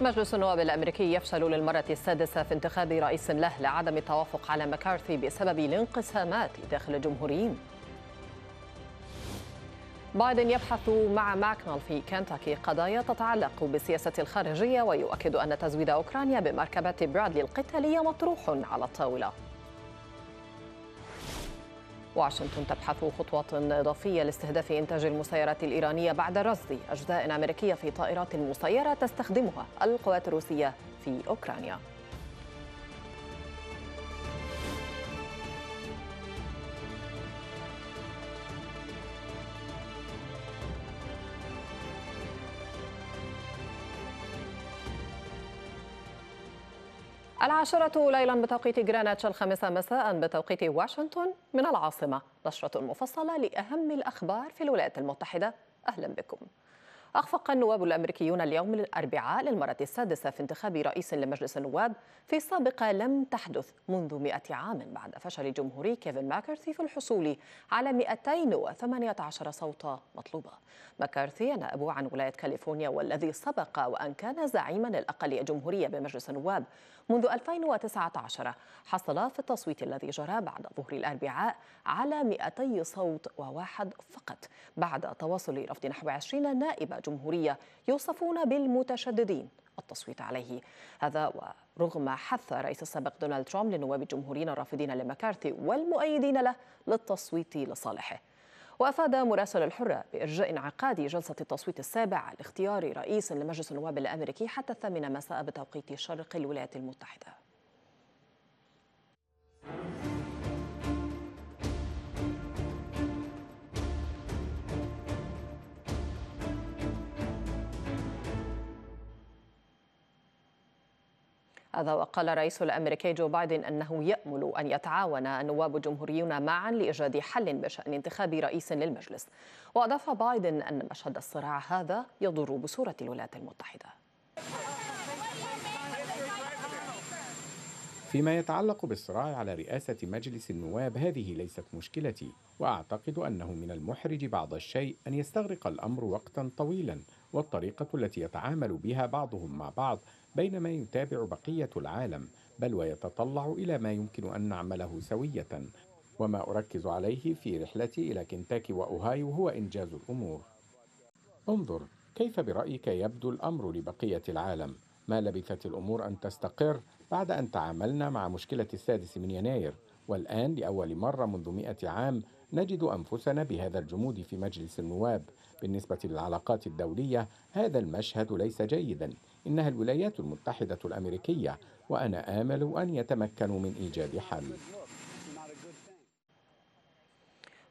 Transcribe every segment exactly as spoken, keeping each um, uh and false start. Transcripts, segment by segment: مجلس النواب الأمريكي يفشل للمرة السادسة في انتخاب رئيس له لعدم التوافق على مكارثي بسبب الانقسامات داخل الجمهوريين. بايدن يبحث مع ماكنل في كنتاكي قضايا تتعلق بالسياسة الخارجية، ويؤكد أن تزويد أوكرانيا بمركبة برادلي القتالية مطروح على الطاولة. واشنطن تبحث خطوات إضافية لاستهداف إنتاج المسيرات الإيرانية بعد رصد أجزاء أمريكية في طائرات مسيرة تستخدمها القوات الروسية في أوكرانيا. العاشرة ليلا بتوقيت غرينتش، الخامسة مساء بتوقيت واشنطن من العاصمة، نشرة مفصلة لأهم الأخبار في الولايات المتحدة. أهلا بكم. أخفق النواب الأمريكيون اليوم الأربعاء للمرة السادسة في انتخاب رئيس لمجلس النواب في سابقة لم تحدث منذ مئة عام، بعد فشل جمهوري كيفن ماكارثي في الحصول على مئتين وثمانية عشر صوتا مطلوبة. ماكارثي نائب عن ولاية كاليفورنيا، والذي سبق وأن كان زعيما للأقلية الجمهورية بمجلس النواب منذ ألفين وتسعة عشر، حصل في التصويت الذي جرى بعد ظهر الأربعاء على مئتي صوت وواحد فقط، بعد تواصل رفض نحو عشرين نائب جمهورية يوصفون بالمتشددين التصويت عليه. هذا ورغم حث الرئيس السابق دونالد ترامب للنواب الجمهوريين الرافضين لمكارثي والمؤيدين له للتصويت لصالحه. وأفاد مراسل الحرة بإرجاء انعقاد جلسة التصويت السابع لاختيار رئيس لمجلس النواب الأمريكي حتى الثامنة مساء بتوقيت شرق الولايات المتحدة. هذا وقال الرئيس الأمريكي جو بايدن أنه يأمل أن يتعاون النواب الجمهوريون معا لإيجاد حل بشأن انتخاب رئيس للمجلس. وأضاف بايدن أن مشهد الصراع هذا يضر بصورة الولايات المتحدة. فيما يتعلق بالصراع على رئاسة مجلس النواب، هذه ليست مشكلتي، وأعتقد أنه من المحرج بعض الشيء أن يستغرق الأمر وقتا طويلا، والطريقة التي يتعامل بها بعضهم مع بعض بينما يتابع بقية العالم، بل ويتطلع إلى ما يمكن أن نعمله سوية. وما أركز عليه في رحلتي إلى كنتاكي وأوهايو هو إنجاز الأمور. انظر كيف برأيك يبدو الأمر لبقية العالم. ما لبثت الأمور أن تستقر بعد أن تعاملنا مع مشكلة السادس من يناير، والآن لأول مرة منذ مئة عام نجد أنفسنا بهذا الجمود في مجلس النواب. بالنسبة للعلاقات الدولية هذا المشهد ليس جيدا، إنها الولايات المتحدة الأمريكية، وأنا آمل أن يتمكنوا من إيجاد حل.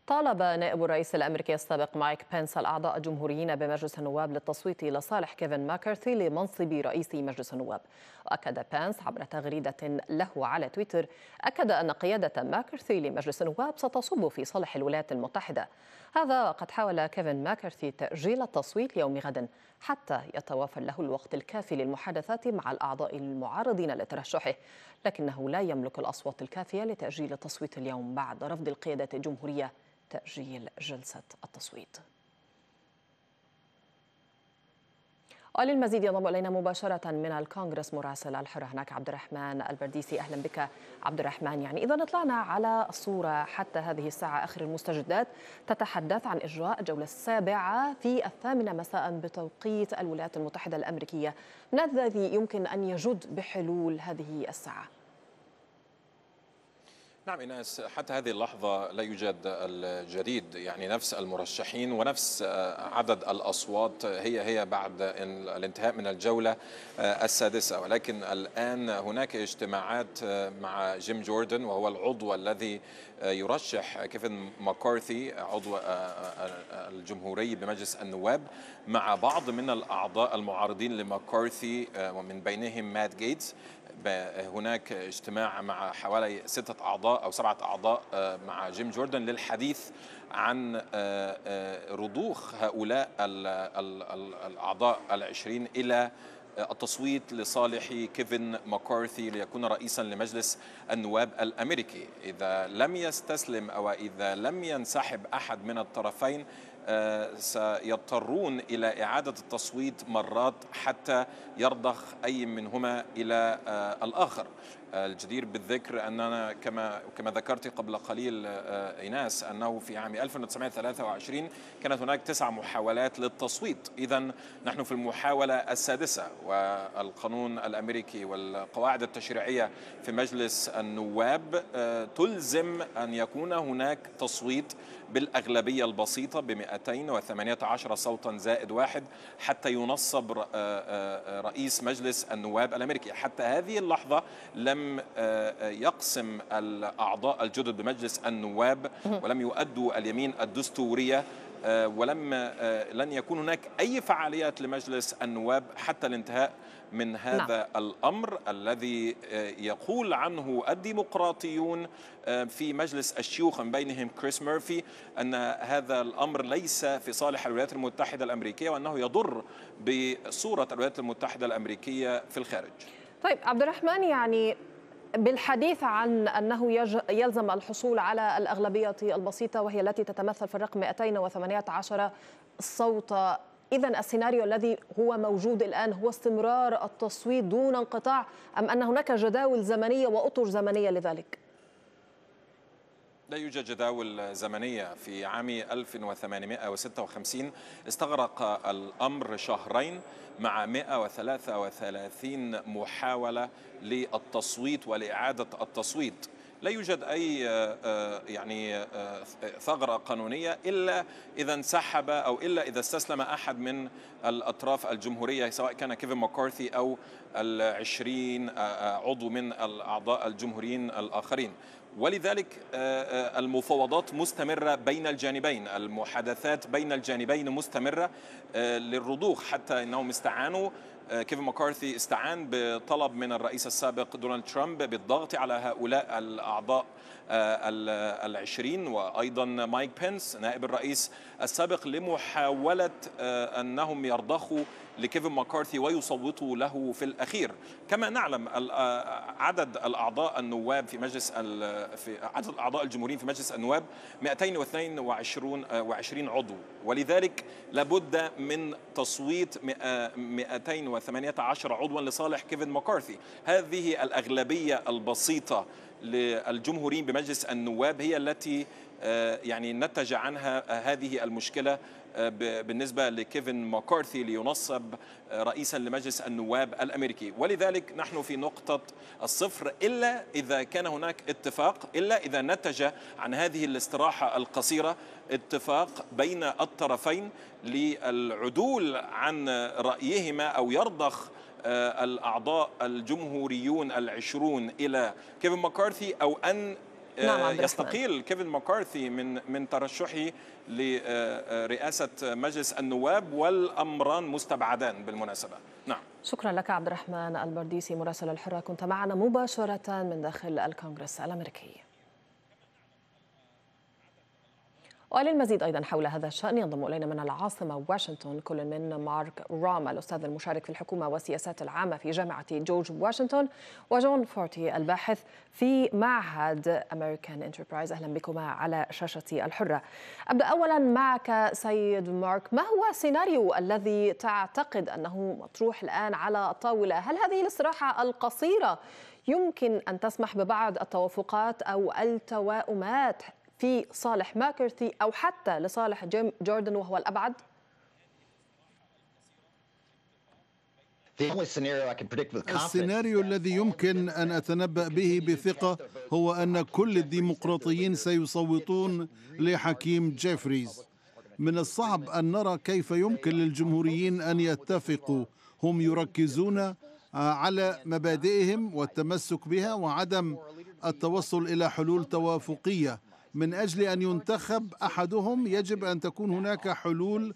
طالب نائب الرئيس الأمريكي السابق مايك بنس الأعضاء الجمهوريين بمجلس النواب للتصويت لصالح كيفن ماكارثي لمنصب رئيس مجلس النواب. وأكد بنس عبر تغريدة له على تويتر، أكد أن قيادة ماكارثي لمجلس النواب ستصب في صالح الولايات المتحدة. هذا وقد حاول كيفن ماكارثي تأجيل التصويت ليوم غد حتى يتوافر له الوقت الكافي للمحادثات مع الأعضاء المعارضين لترشحه، لكنه لا يملك الأصوات الكافية لتأجيل التصويت اليوم بعد رفض القيادة الجمهورية تأجيل جلسة التصويت. وللمزيد ينضم إلينا مباشرة من الكونغرس مراسل الحرة هناك عبد الرحمن البرديسي. أهلا بك عبد الرحمن. يعني إذا اطلعنا على الصورة حتى هذه الساعة، آخر المستجدات تتحدث عن إجراء الجولة السابعة في الثامنة مساء بتوقيت الولايات المتحدة الأمريكية. ما الذي يمكن أن يجد بحلول هذه الساعة؟ نعم إناس، حتى هذه اللحظة لا يوجد الجديد، يعني نفس المرشحين ونفس عدد الأصوات هي هي بعد الانتهاء من الجولة السادسة. ولكن الآن هناك اجتماعات مع جيم جوردن، وهو العضو الذي يرشح كيفن ماكارثي عضو الجمهوري بمجلس النواب، مع بعض من الأعضاء المعارضين لماكارثي ومن بينهم مات جيتس. هناك اجتماع مع حوالي ستة أعضاء أو سبعة أعضاء مع جيم جوردن للحديث عن رضوخ هؤلاء الأعضاء العشرين إلى التصويت لصالح كيفن ماكارثي ليكون رئيسا لمجلس النواب الأمريكي. إذا لم يستسلم أو إذا لم ينسحب أحد من الطرفين سيضطرون إلى إعادة التصويت مرات حتى يرضخ أي منهما إلى الآخر. الجدير بالذكر أننا كما كما ذكرت قبل قليل إيناس أنه في عام ألف وتسعمائة وثلاثة وعشرين كانت هناك تسع محاولات للتصويت، إذن نحن في المحاولة السادسة، والقانون الأمريكي والقواعد التشريعية في مجلس النواب تلزم أن يكون هناك تصويت بالأغلبية البسيطة ب مئتين وثمانية عشر صوتا زائد واحد حتى ينصب رئيس مجلس النواب الأمريكي. حتى هذه اللحظة لم يقسم الأعضاء الجدد بمجلس النواب ولم يؤدوا اليمين الدستورية ولم لن يكون هناك أي فعاليات لمجلس النواب حتى الانتهاء من هذا لا. الأمر الذي يقول عنه الديمقراطيون في مجلس الشيوخ من بينهم كريس ميرفي أن هذا الأمر ليس في صالح الولايات المتحدة الأمريكية وأنه يضر بصورة الولايات المتحدة الأمريكية في الخارج. طيب عبد الرحمن، يعني بالحديث عن أنه يلزم الحصول على الأغلبية البسيطة وهي التي تتمثل في الرقم مئتين وثمانية عشر صوت، إذن السيناريو الذي هو موجود الآن هو استمرار التصويت دون انقطاع أم أن هناك جداول زمنية وأطر زمنية لذلك؟ لا يوجد جداول زمنية. في عام ألف وثمانمائة وستة وخمسين استغرق الأمر شهرين مع مئة وثلاثة وثلاثين محاولة للتصويت ولإعادة التصويت. لا يوجد أي يعني ثغرة قانونية إلا إذا انسحب أو إلا إذا استسلم أحد من الأطراف الجمهورية، سواء كان كيفن مكارثي أو العشرين عضو من الأعضاء الجمهوريين الآخرين. ولذلك المفاوضات مستمرة بين الجانبين، المحادثات بين الجانبين مستمرة للرضوخ، حتى أنهم استعانوا كيفن مكارثي استعان بطلب من الرئيس السابق دونالد ترامب بالضغط على هؤلاء الأعضاء العشرين وأيضا مايك بنس نائب الرئيس السابق لمحاولة أنهم يرضخوا لكيفن مكارثي ويصوتوا له في الأخير. كما نعلم عدد الأعضاء النواب في مجلس في عدد الأعضاء الجمهوريين في مجلس النواب مئتين واثنين وعشرين عضو، ولذلك لابد من تصويت مئتين وثمانية عشر عضوا لصالح كيفن مكارثي. هذه الأغلبية البسيطة للجمهوريين بمجلس النواب هي التي يعني نتج عنها هذه المشكلة بالنسبة لكيفن مكارثي لينصب رئيسا لمجلس النواب الأمريكي. ولذلك نحن في نقطة الصفر إلا إذا كان هناك اتفاق، إلا إذا نتج عن هذه الاستراحة القصيرة اتفاق بين الطرفين للعدول عن رأيهما أو يرضخ الأعضاء الجمهوريون العشرون إلى كيفن مكارثي أو أن يستقيل كيفن مكارثي من من ترشحه لرئاسة مجلس النواب، والأمران مستبعدان بالمناسبة. نعم، شكرا لك عبد الرحمن البرديسي مراسل الحرة، كنت معنا مباشرة من داخل الكونغرس الأمريكي. وللمزيد أيضا حول هذا الشأن ينضم إلينا من العاصمة واشنطن كل من مارك روم الأستاذ المشارك في الحكومة والسياسات العامة في جامعة جورج واشنطن وجون فورتي الباحث في معهد أمريكان انتربرايز. أهلا بكما على شاشة الحرة. أبدأ أولا معك سيد مارك، ما هو السيناريو الذي تعتقد أنه مطروح الآن على الطاولة؟ هل هذه الاستراحة القصيرة يمكن أن تسمح ببعض التوافقات أو التواؤمات في صالح ماكارثي أو حتى لصالح جيم جوردن وهو الأبعد؟ السيناريو الذي يمكن أن أتنبأ به بثقة هو أن كل الديمقراطيين سيصوتون لحكيم جيفريز. من الصعب أن نرى كيف يمكن للجمهوريين أن يتفقوا، هم يركزون على مبادئهم والتمسك بها وعدم التوصل إلى حلول توافقية. من أجل أن ينتخب أحدهم يجب أن تكون هناك حلول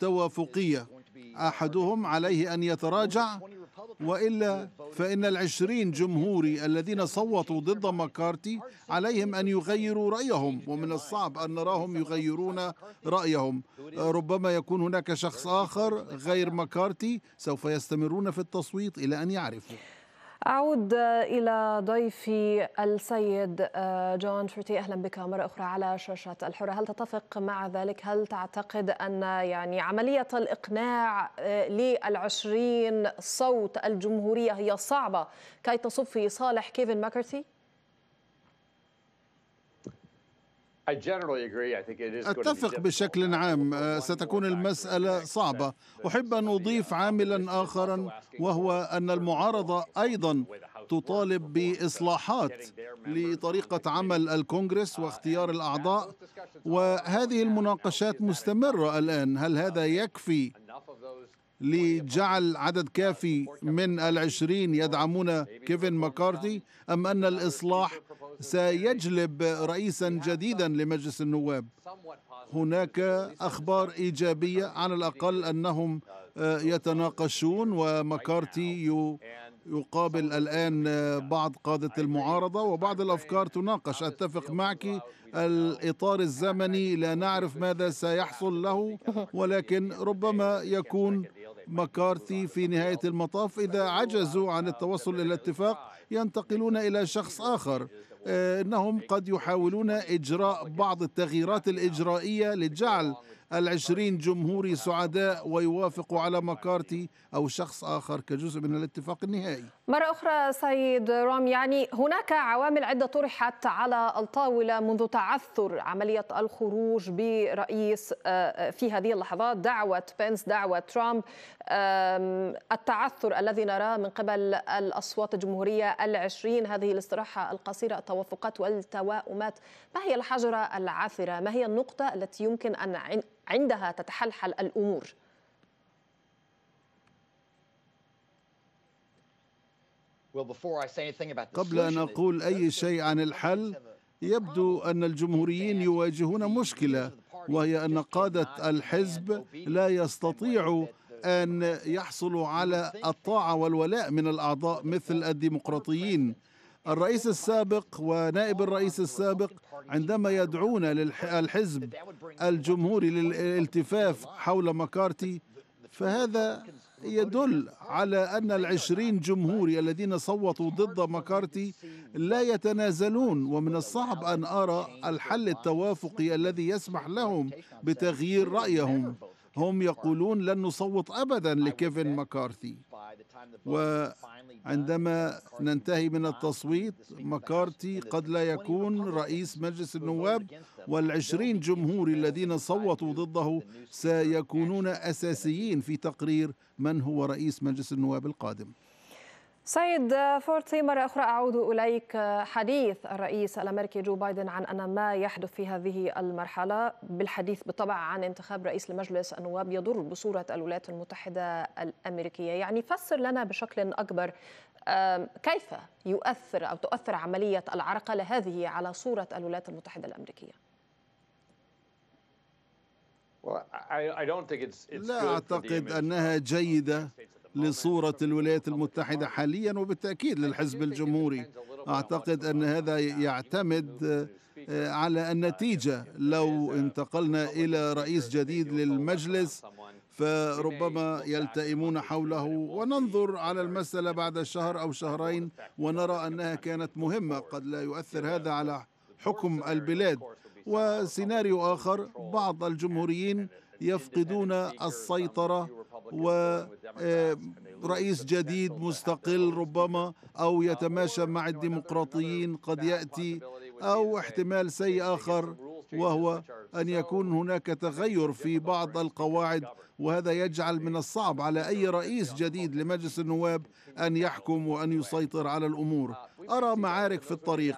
توافقية، أحدهم عليه أن يتراجع، وإلا فإن العشرين جمهوري الذين صوتوا ضد مكارثي عليهم أن يغيروا رأيهم، ومن الصعب أن نراهم يغيرون رأيهم. ربما يكون هناك شخص آخر غير مكارثي، سوف يستمرون في التصويت إلى أن يعرفوا. أعود إلى ضيفي السيد جون فورتي، أهلا بك مرة أخرى على شاشة الحرة. هل تتفق مع ذلك؟ هل تعتقد أن يعني عملية الإقناع للعشرين صوت الجمهورية هي صعبة كي تصب في صالح كيفن ماكارثي؟ أتفق بشكل عام، ستكون المسألة صعبة. أحب أن أضيف عاملا آخرا، وهو أن المعارضة أيضا تطالب بإصلاحات لطريقة عمل الكونغرس واختيار الأعضاء، وهذه المناقشات مستمرة الآن. هل هذا يكفي لجعل عدد كافي من العشرين يدعمون كيفن مكارثي، أم أن الإصلاح سيجلب رئيسا جديدا لمجلس النواب؟ هناك أخبار إيجابية على الأقل أنهم يتناقشون، ومكارثي يقابل الآن بعض قادة المعارضة وبعض الأفكار تناقش. أتفق معك، الإطار الزمني لا نعرف ماذا سيحصل له، ولكن ربما يكون مكارثي في نهاية المطاف إذا عجزوا عن التوصل إلى اتفاق ينتقلون إلى شخص آخر. إنهم قد يحاولون إجراء بعض التغييرات الإجرائية لجعل العشرين جمهوري سعداء ويوافقوا على مكارثي أو شخص آخر كجزء من الاتفاق النهائي. مرة أخرى سيد رام، يعني هناك عوامل عدة طرحت على الطاولة منذ تعثر عملية الخروج برئيس في هذه اللحظات، دعوة بنس، دعوة ترامب، التعثر الذي نراه من قبل الأصوات الجمهورية العشرين، هذه الاستراحة القصيرة، التوافقات والتواؤمات. ما هي الحجرة العثرة؟ ما هي النقطة التي يمكن أن عندها تتحلحل الأمور؟ قبل أن أقول أي شيء عن الحل، يبدو أن الجمهوريين يواجهون مشكلة، وهي أن قادة الحزب لا يستطيعوا أن يحصلوا على الطاعة والولاء من الأعضاء مثل الديمقراطيين. الرئيس السابق ونائب الرئيس السابق عندما يدعون الحزب الجمهوري للالتفاف حول مكارثي، فهذا يدل على أن العشرين جمهوري الذين صوتوا ضد مكارثي لا يتنازلون، ومن الصعب أن أرى الحل التوافقي الذي يسمح لهم بتغيير رأيهم. هم يقولون لن نصوت أبدا لكيفن مكارثي، وعندما ننتهي من التصويت مكارثي قد لا يكون رئيس مجلس النواب، والعشرين جمهوري الذين صوتوا ضده سيكونون أساسيين في تقرير من هو رئيس مجلس النواب القادم. سيد فورتي، مرة أخرى أعود إليك. حديث الرئيس الأمريكي جو بايدن عن أن ما يحدث في هذه المرحلة بالحديث بالطبع عن انتخاب رئيس لمجلس النواب يضر بصورة الولايات المتحدة الأمريكية، يعني فسر لنا بشكل أكبر كيف يؤثر أو تؤثر عملية العرقلة هذه على صورة الولايات المتحدة الأمريكية؟ لا أعتقد أنها جيدة لصورة الولايات المتحدة حاليا، وبالتأكيد للحزب الجمهوري. أعتقد أن هذا يعتمد على النتيجة. لو انتقلنا إلى رئيس جديد للمجلس فربما يلتئمون حوله، وننظر على المسألة بعد شهر أو شهرين ونرى أنها كانت مهمة. قد لا يؤثر هذا على حكم البلاد. وسيناريو آخر، بعض الجمهوريين يفقدون السيطرة ورئيس جديد مستقل ربما، أو يتماشى مع الديمقراطيين قد يأتي، أو احتمال سيء آخر وهو أن يكون هناك تغير في بعض القواعد، وهذا يجعل من الصعب على أي رئيس جديد لمجلس النواب أن يحكم وأن يسيطر على الأمور. أرى معارك في الطريق.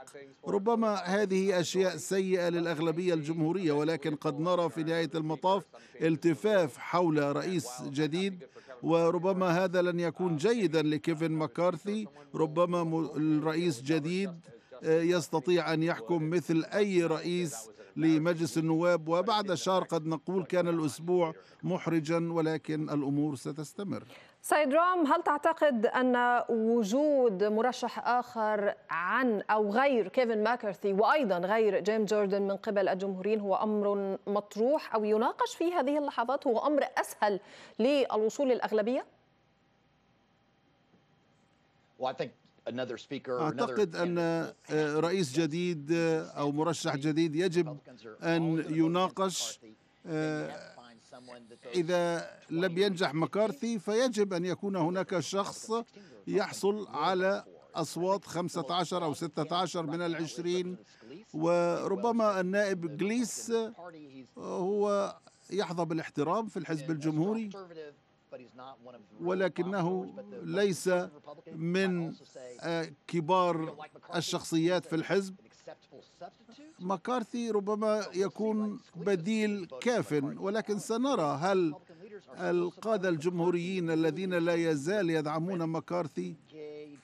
ربما هذه أشياء سيئة للأغلبية الجمهورية، ولكن قد نرى في نهاية المطاف التفاف حول رئيس جديد، وربما هذا لن يكون جيدا لكيفن مكارثي. ربما الرئيس جديد يستطيع أن يحكم مثل أي رئيس لمجلس النواب، وبعد شهر قد نقول كان الأسبوع محرجا، ولكن الأمور ستستمر. سيد رام، هل تعتقد أن وجود مرشح آخر عن أو غير كيفن ماكارثي وأيضا غير جيم جوردن من قبل الجمهوريين هو أمر مطروح أو يناقش في هذه اللحظات، هو أمر أسهل للوصول للأغلبية؟ أعتقد أن رئيس جديد أو مرشح جديد يجب أن يناقش. إذا لم ينجح مكارثي فيجب أن يكون هناك شخص يحصل على أصوات خمسة عشر أو ستة عشر من العشرين، وربما النائب جليس هو يحظى بالاحترام في الحزب الجمهوري ولكنه ليس من كبار الشخصيات في الحزب. مكارثي ربما يكون بديل كاف، ولكن سنرى هل القادة الجمهوريين الذين لا يزال يدعمون مكارثي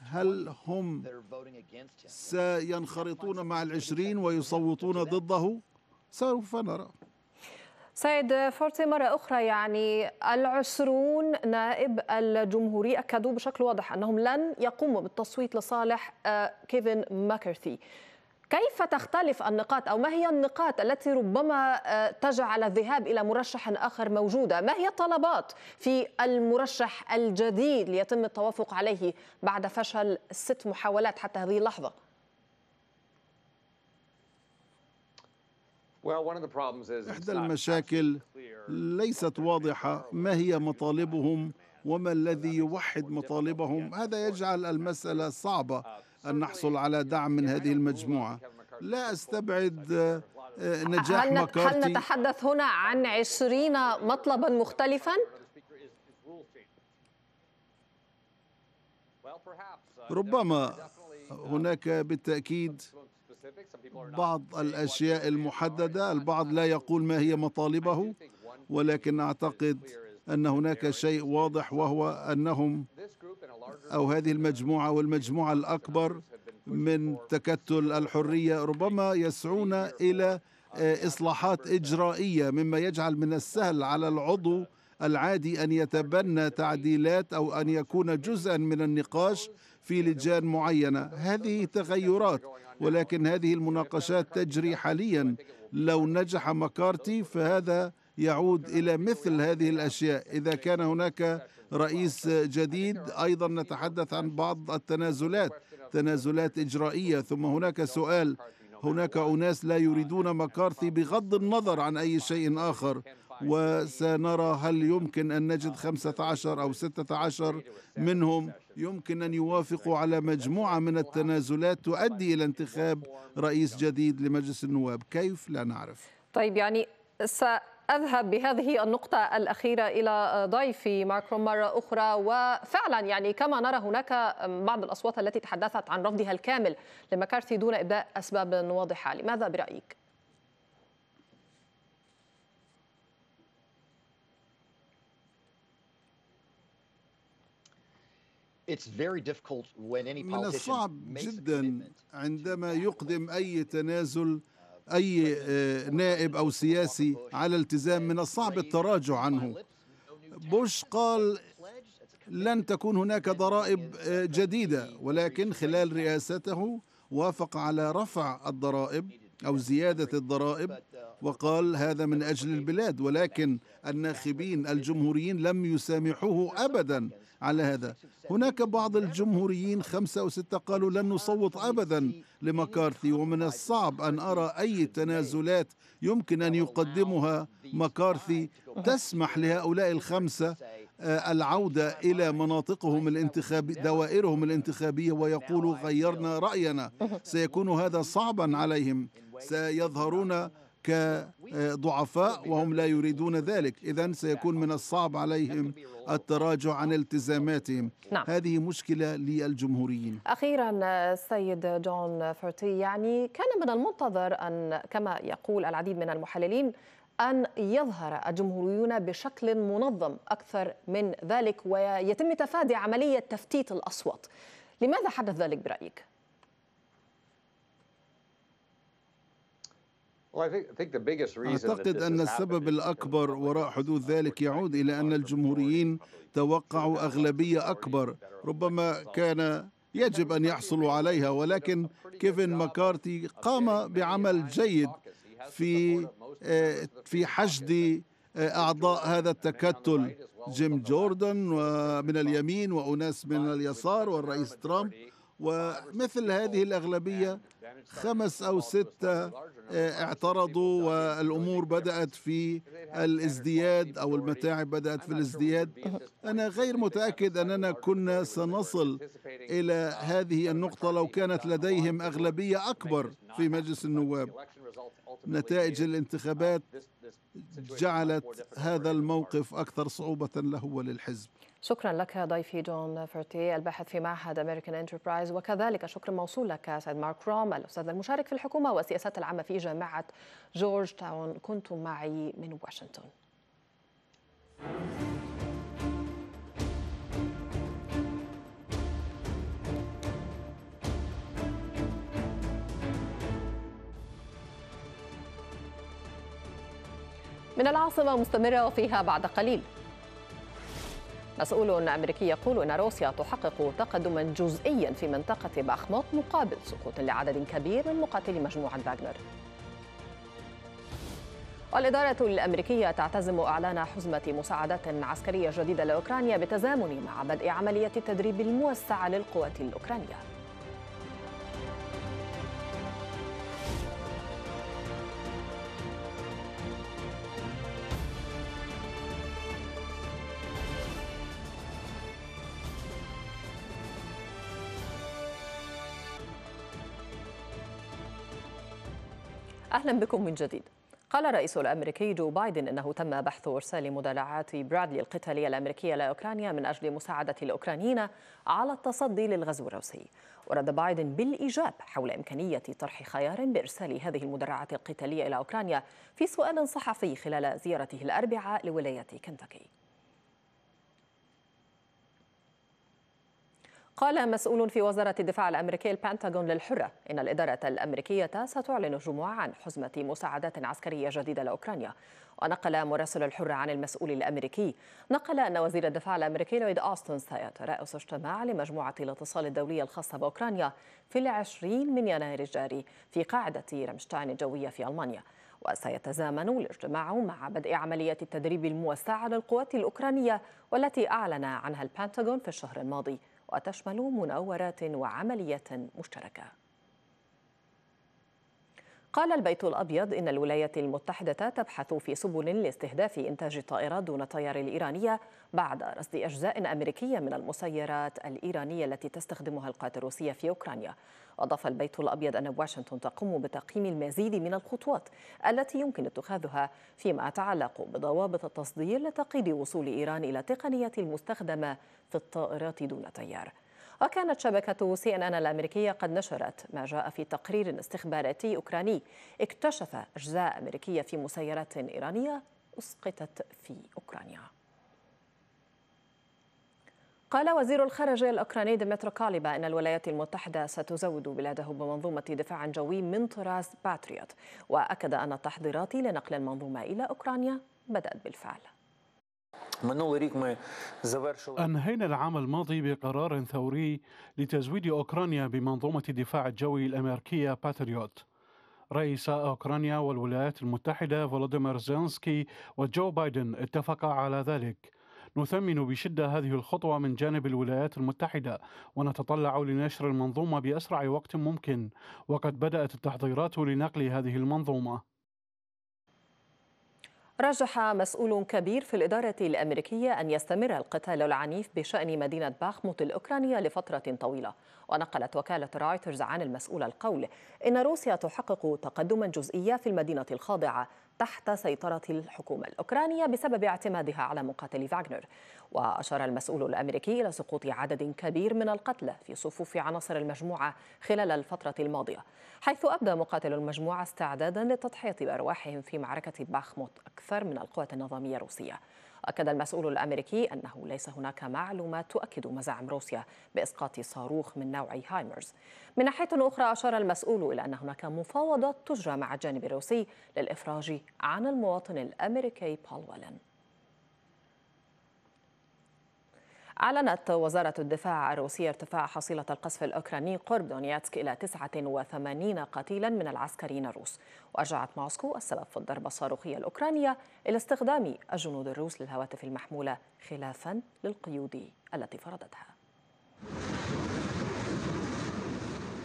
هل هم سينخرطون مع العشرين ويصوتون ضده؟ سوف نرى. سيد فورتي، مرة أخرى يعني العشرون نائب الجمهوري أكدوا بشكل واضح أنهم لن يقوموا بالتصويت لصالح كيفن ماكارثي. كيف تختلف النقاط أو ما هي النقاط التي ربما تجعل الذهاب إلى مرشح آخر موجودة؟ ما هي الطلبات في المرشح الجديد ليتم التوافق عليه بعد فشل ست محاولات حتى هذه اللحظة؟ إحدى المشاكل ليست واضحة ما هي مطالبهم وما الذي يوحد مطالبهم. هذا يجعل المسألة صعبة أن نحصل على دعم من هذه المجموعة. لا أستبعد نجاح مكارثي. هل نتحدث هنا عن عشرين مطلبا مختلفا؟ ربما هناك بالتأكيد بعض الأشياء المحددة، البعض لا يقول ما هي مطالبه، ولكن أعتقد أن هناك شيء واضح وهو أنهم أو هذه المجموعة والمجموعة الأكبر من تكتل الحرية ربما يسعون إلى إصلاحات إجرائية، مما يجعل من السهل على العضو العادي أن يتبنى تعديلات أو أن يكون جزءاً من النقاش في لجان معينة. هذه تغيرات، ولكن هذه المناقشات تجري حالياً. لو نجح مكارثي فهذا يعود إلى مثل هذه الأشياء. إذا كان هناك رئيس جديد أيضاً نتحدث عن بعض التنازلات، تنازلات إجرائية. ثم هناك سؤال، هناك أناس لا يريدون مكارثي بغض النظر عن أي شيء آخر، وسنرى هل يمكن أن نجد خمسة عشر أو ستة عشر منهم يمكن أن يوافقوا على مجموعة من التنازلات تؤدي إلى انتخاب رئيس جديد لمجلس النواب. كيف؟ لا نعرف. طيب، يعني س... أذهب بهذه النقطة الأخيرة إلى ضيفي مارك روم مرة أخرى. وفعلا يعني كما نرى هناك بعض الأصوات التي تحدثت عن رفضها الكامل لمكارثي دون إبداء أسباب واضحة. لماذا برأيك؟ من الصعب جدا عندما يقدم أي تنازل أي نائب أو سياسي على التزام، من الصعب التراجع عنه. بوش قال لن تكون هناك ضرائب جديدة، ولكن خلال رئاسته وافق على رفع الضرائب أو زيادة الضرائب وقال هذا من أجل البلاد، ولكن الناخبين الجمهوريين لم يسامحوه أبدا على هذا. هناك بعض الجمهوريين خمسة أو ستة قالوا لن نصوت أبدا لمكارثي، ومن الصعب أن أرى أي تنازلات يمكن أن يقدمها مكارثي تسمح لهؤلاء الخمسة العودة إلى مناطقهم الانتخابية دوائرهم الانتخابية ويقولوا غيرنا رأينا. سيكون هذا صعبا عليهم، سيظهرون كضعفاء وهم لا يريدون ذلك. إذن سيكون من الصعب عليهم التراجع عن التزاماتهم. نعم. هذه مشكلة للجمهوريين. أخيرا السيد جون فورتي، يعني كان من المنتظر أن كما يقول العديد من المحللين أن يظهر الجمهوريون بشكل منظم أكثر من ذلك ويتم تفادي عملية تفتيت الأصوات. لماذا حدث ذلك برأيك؟ أعتقد أن السبب الأكبر وراء حدوث ذلك يعود إلى أن الجمهوريين توقعوا أغلبية أكبر ربما كان يجب أن يحصلوا عليها، ولكن كيفن مكارثي قام بعمل جيد في في حشد أعضاء هذا التكتل، جيم جوردن ومن اليمين وأناس من اليسار والرئيس ترامب، ومثل هذه الأغلبية خمس أو ستة اعترضوا والأمور بدأت في الازدياد أو المتاعب بدأت في الازدياد. أنا غير متأكد أننا كنا سنصل إلى هذه النقطة لو كانت لديهم أغلبية أكبر في مجلس النواب. نتائج الانتخابات جعلت هذا الموقف أكثر صعوبة له وللحزب. شكرا لك ضيفي جون فورتي الباحث في معهد أمريكان انتربرايز، وكذلك شكر موصول لك سيد مارك روم الأستاذ المشارك في الحكومة والسياسات العامة في جامعة جورج تاون. كنتم معي من واشنطن. من العاصمة مستمرة وفيها بعد قليل. مسؤول أمريكي يقول أن روسيا تحقق تقدما جزئيا في منطقة باخموت مقابل سقوط لعدد كبير من مقاتلي مجموعة فاغنر. والإدارة الأمريكية تعتزم إعلان حزمة مساعدات عسكرية جديدة لأوكرانيا بالتزامن مع بدء عملية التدريب الموسعة للقوات الأوكرانية. أهلا بكم من جديد. قال الرئيس الأمريكي جو بايدن أنه تم بحث إرسال مدلعات برادلي القتالية الأمريكية لأوكرانيا من أجل مساعدة الأوكرانيين على التصدي للغزو الروسي. ورد بايدن بالإيجاب حول إمكانية طرح خيار بإرسال هذه المدرعات القتالية إلى أوكرانيا في سؤال صحفي خلال زيارته الأربعاء لولاية كنتاكي. قال مسؤول في وزارة الدفاع الأمريكية البنتاغون للحرة إن الإدارة الأمريكية ستعلن جمعة عن حزمة مساعدات عسكرية جديدة لأوكرانيا. ونقل مراسل الحرة عن المسؤول الأمريكي نقل أن وزير الدفاع الأمريكي لويد أوستن سيترأس اجتماع لمجموعة الاتصال الدولية الخاصة بأوكرانيا في العشرين من يناير الجاري في قاعدة رامشتاين الجوية في ألمانيا، وسيتزامن الاجتماع مع بدء عملية التدريب الموسعة للقوات الأوكرانية والتي أعلن عنها البنتاغون في الشهر الماضي، وتشمل مناورات وعمليات مشتركة. قال البيت الأبيض إن الولايات المتحدة تبحث في سبل لاستهداف إنتاج الطائرات دون الطيار الإيرانية بعد رصد أجزاء أمريكية من المسيرات الإيرانية التي تستخدمها القوات الروسية في أوكرانيا. أضاف البيت الأبيض أن واشنطن تقوم بتقييم المزيد من الخطوات التي يمكن اتخاذها فيما يتعلق بضوابط التصدير لتقييد وصول إيران إلى التقنية المستخدمة في الطائرات دون طيار. وكانت شبكة سي إن إن الأمريكية قد نشرت ما جاء في تقرير استخباراتي أوكراني اكتشف أجزاء أمريكية في مسيرات إيرانية أسقطت في أوكرانيا. قال وزير الخارجية الأوكراني ديمترو كوليبا إن الولايات المتحدة ستزود بلاده بمنظومة دفاع جوي من طراز باتريوت، وأكد أن التحضيرات لنقل المنظومة إلى أوكرانيا بدأت بالفعل. أنهينا العام الماضي بقرار ثوري لتزويد أوكرانيا بمنظومة الدفاع الجوي الأمريكية باتريوت. رئيس أوكرانيا والولايات المتحدة فلاديمير زيلنسكي وجو بايدن اتفقا على ذلك. نثمن بشدة هذه الخطوة من جانب الولايات المتحدة، ونتطلع لنشر المنظومة بأسرع وقت ممكن، وقد بدأت التحضيرات لنقل هذه المنظومة. رجح مسؤول كبير في الإدارة الأمريكية أن يستمر القتال العنيف بشأن مدينة باخموت الأوكرانية لفترة طويلة. ونقلت وكالة رويترز عن المسؤول القول إن روسيا تحقق تقدما جزئيا في المدينة الخاضعة تحت سيطرة الحكومة الأوكرانية بسبب اعتمادها على مقاتلي فاغنر. وأشار المسؤول الأمريكي إلى سقوط عدد كبير من القتلى في صفوف عناصر المجموعة خلال الفترة الماضية، حيث أبدى مقاتل المجموعة استعدادا لتضحية بأرواحهم في معركة باخموت أكثر من القوات النظامية الروسية. أكد المسؤول الأمريكي أنه ليس هناك معلومات تؤكد مزاعم روسيا بإسقاط صاروخ من نوع هايمرز. من ناحية أخرى، أشار المسؤول إلى أن هناك مفاوضات تجرى مع الجانب الروسي للإفراج عن المواطن الأمريكي بول ويلان. أعلنت وزارة الدفاع الروسية ارتفاع حصيلة القصف الأوكراني قرب دونيتسك إلى تسعة وثمانين قتيلا من العسكريين الروس. وأرجعت موسكو السبب في الضربة الصاروخية الأوكرانية إلى استخدام الجنود الروس للهواتف المحمولة خلافا للقيود التي فرضتها.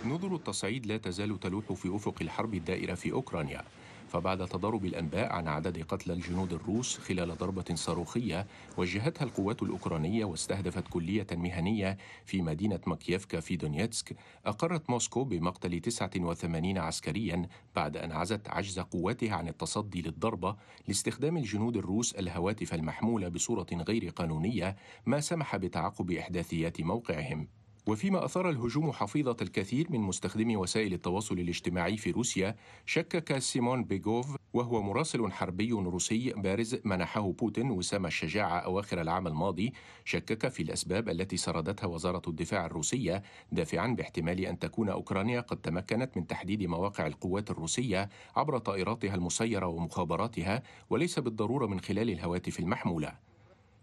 نذر التصعيد لا تزال تلوح في أفق الحرب الدائرة في أوكرانيا، فبعد تضارب الأنباء عن عدد قتلى الجنود الروس خلال ضربة صاروخية وجهتها القوات الأوكرانية واستهدفت كلية مهنية في مدينة مكييفكا في دونيتسك، أقرت موسكو بمقتل تسعة وثمانين عسكريا بعد أن عزت عجز قواتها عن التصدي للضربة لاستخدام الجنود الروس الهواتف المحمولة بصورة غير قانونية، ما سمح بتعقب إحداثيات موقعهم. وفيما أثار الهجوم حفيظة الكثير من مستخدمي وسائل التواصل الاجتماعي في روسيا، شكك سيمون بيغوف وهو مراسل حربي روسي بارز منحه بوتين وسام الشجاعة أواخر العام الماضي، شكك في الأسباب التي سردتها وزارة الدفاع الروسية، دافعا باحتمال أن تكون أوكرانيا قد تمكنت من تحديد مواقع القوات الروسية عبر طائراتها المسيرة ومخابراتها وليس بالضرورة من خلال الهواتف المحمولة.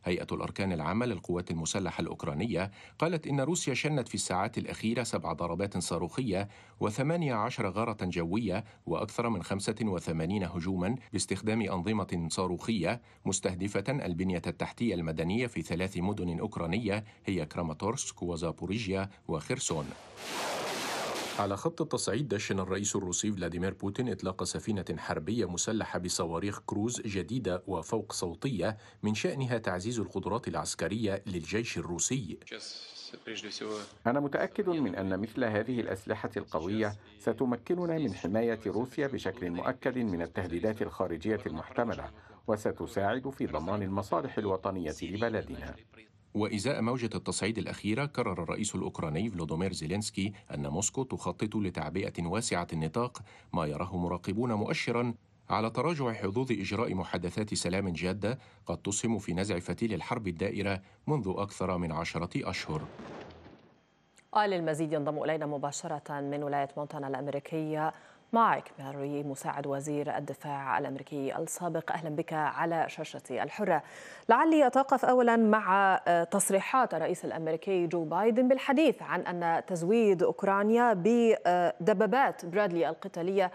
هيئة الأركان العامة للقوات المسلحة الأوكرانية قالت إن روسيا شنت في الساعات الأخيرة سبع ضربات صاروخية وثمانية عشر غارة جوية وأكثر من خمسة وثمانين هجوما باستخدام أنظمة صاروخية، مستهدفة البنية التحتية المدنية في ثلاث مدن أوكرانية هي كراماتورسك وزابوريجيا وخيرسون. على خط التصعيد، دشن الرئيس الروسي فلاديمير بوتين إطلاق سفينة حربية مسلحة بصواريخ كروز جديدة وفوق صوتية من شأنها تعزيز القدرات العسكرية للجيش الروسي. أنا متأكد من أن مثل هذه الأسلحة القوية ستمكننا من حماية روسيا بشكل مؤكد من التهديدات الخارجية المحتملة، وستساعد في ضمان المصالح الوطنية لبلدنا. وإزاء موجة التصعيد الأخيرة، كرر الرئيس الأوكراني فلاديمير زيلينسكي أن موسكو تخطط لتعبئة واسعة النطاق، ما يراه مراقبون مؤشراً على تراجع حظوظ إجراء محادثات سلام جادة قد تسهم في نزع فتيل الحرب الدائرة منذ أكثر من عشرة أشهر. للمزيد ينضم إلينا مباشرة من ولاية مونتانا الأمريكية مايك بيري، مساعد وزير الدفاع الأمريكي السابق. أهلا بك على شاشة الحرة. لعلي أتوقف أولا مع تصريحات الرئيس الأمريكي جو بايدن بالحديث عن أن تزويد أوكرانيا بدبابات برادلي القتالية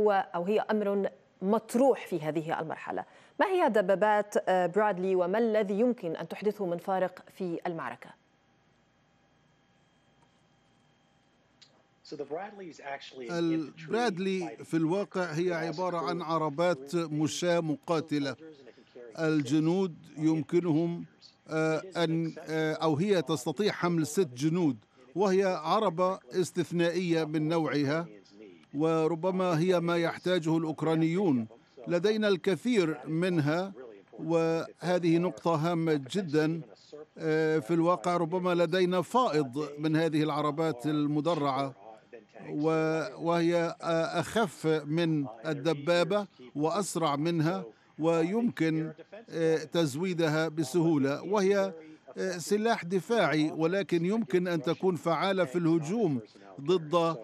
هو أو هي أمر مطروح في هذه المرحلة. ما هي دبابات برادلي وما الذي يمكن أن تحدثه من فارق في المعركة؟ البرادلي في الواقع هي عبارة عن عربات مشاة مقاتلة. الجنود يمكنهم أن أو هي تستطيع حمل ست جنود، وهي عربة استثنائية من نوعها، وربما هي ما يحتاجه الأوكرانيون. لدينا الكثير منها، وهذه نقطة هامة جدا. في الواقع ربما لدينا فائض من هذه العربات المدرعة، وهي أخف من الدبابة وأسرع منها، ويمكن تزويدها بسهولة، وهي سلاح دفاعي ولكن يمكن أن تكون فعالة في الهجوم ضد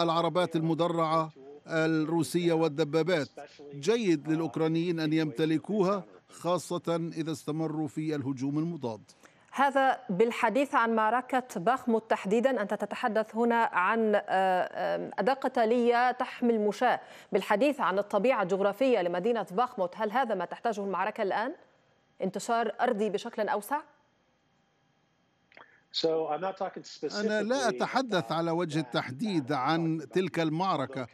العربات المدرعة الروسية والدبابات. جيد للأوكرانيين أن يمتلكوها، خاصة إذا استمروا في الهجوم المضاد. هذا بالحديث عن معركة باخموت تحديدا، أنت تتحدث هنا عن أداة قتالية تحمل مشاة. بالحديث عن الطبيعة الجغرافية لمدينة باخموت، هل هذا ما تحتاجه المعركة الآن؟ انتشار أرضي بشكل أوسع؟ أنا لا أتحدث على وجه التحديد عن تلك المعركة،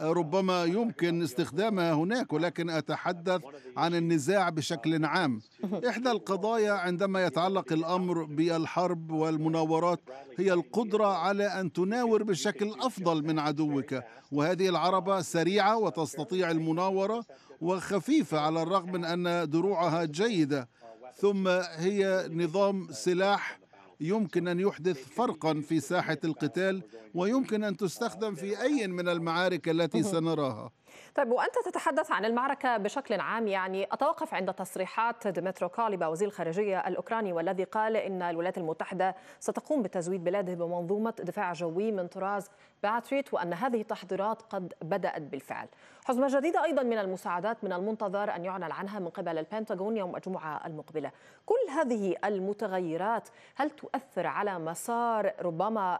ربما يمكن استخدامها هناك، ولكن أتحدث عن النزاع بشكل عام. إحدى القضايا عندما يتعلق الأمر بالحرب والمناورات هي القدرة على أن تناور بشكل أفضل من عدوك، وهذه العربة سريعة وتستطيع المناورة وخفيفة على الرغم من أن دروعها جيدة، ثم هي نظام سلاح يمكن أن يحدث فرقاً في ساحة القتال، ويمكن أن تستخدم في أي من المعارك التي سنراها. طيب، وأنت تتحدث عن المعركة بشكل عام، يعني أتوقف عند تصريحات ديمترو كوليبا وزير الخارجية الأوكراني، والذي قال إن الولايات المتحدة ستقوم بتزويد بلاده بمنظومة دفاع جوي من طراز باتريوت، وأن هذه التحضيرات قد بدأت بالفعل. حزمة جديدة أيضا من المساعدات من المنتظر أن يعلن عنها من قبل البنتاغون يوم الجمعة المقبلة. كل هذه المتغيرات هل تؤثر على مسار ربما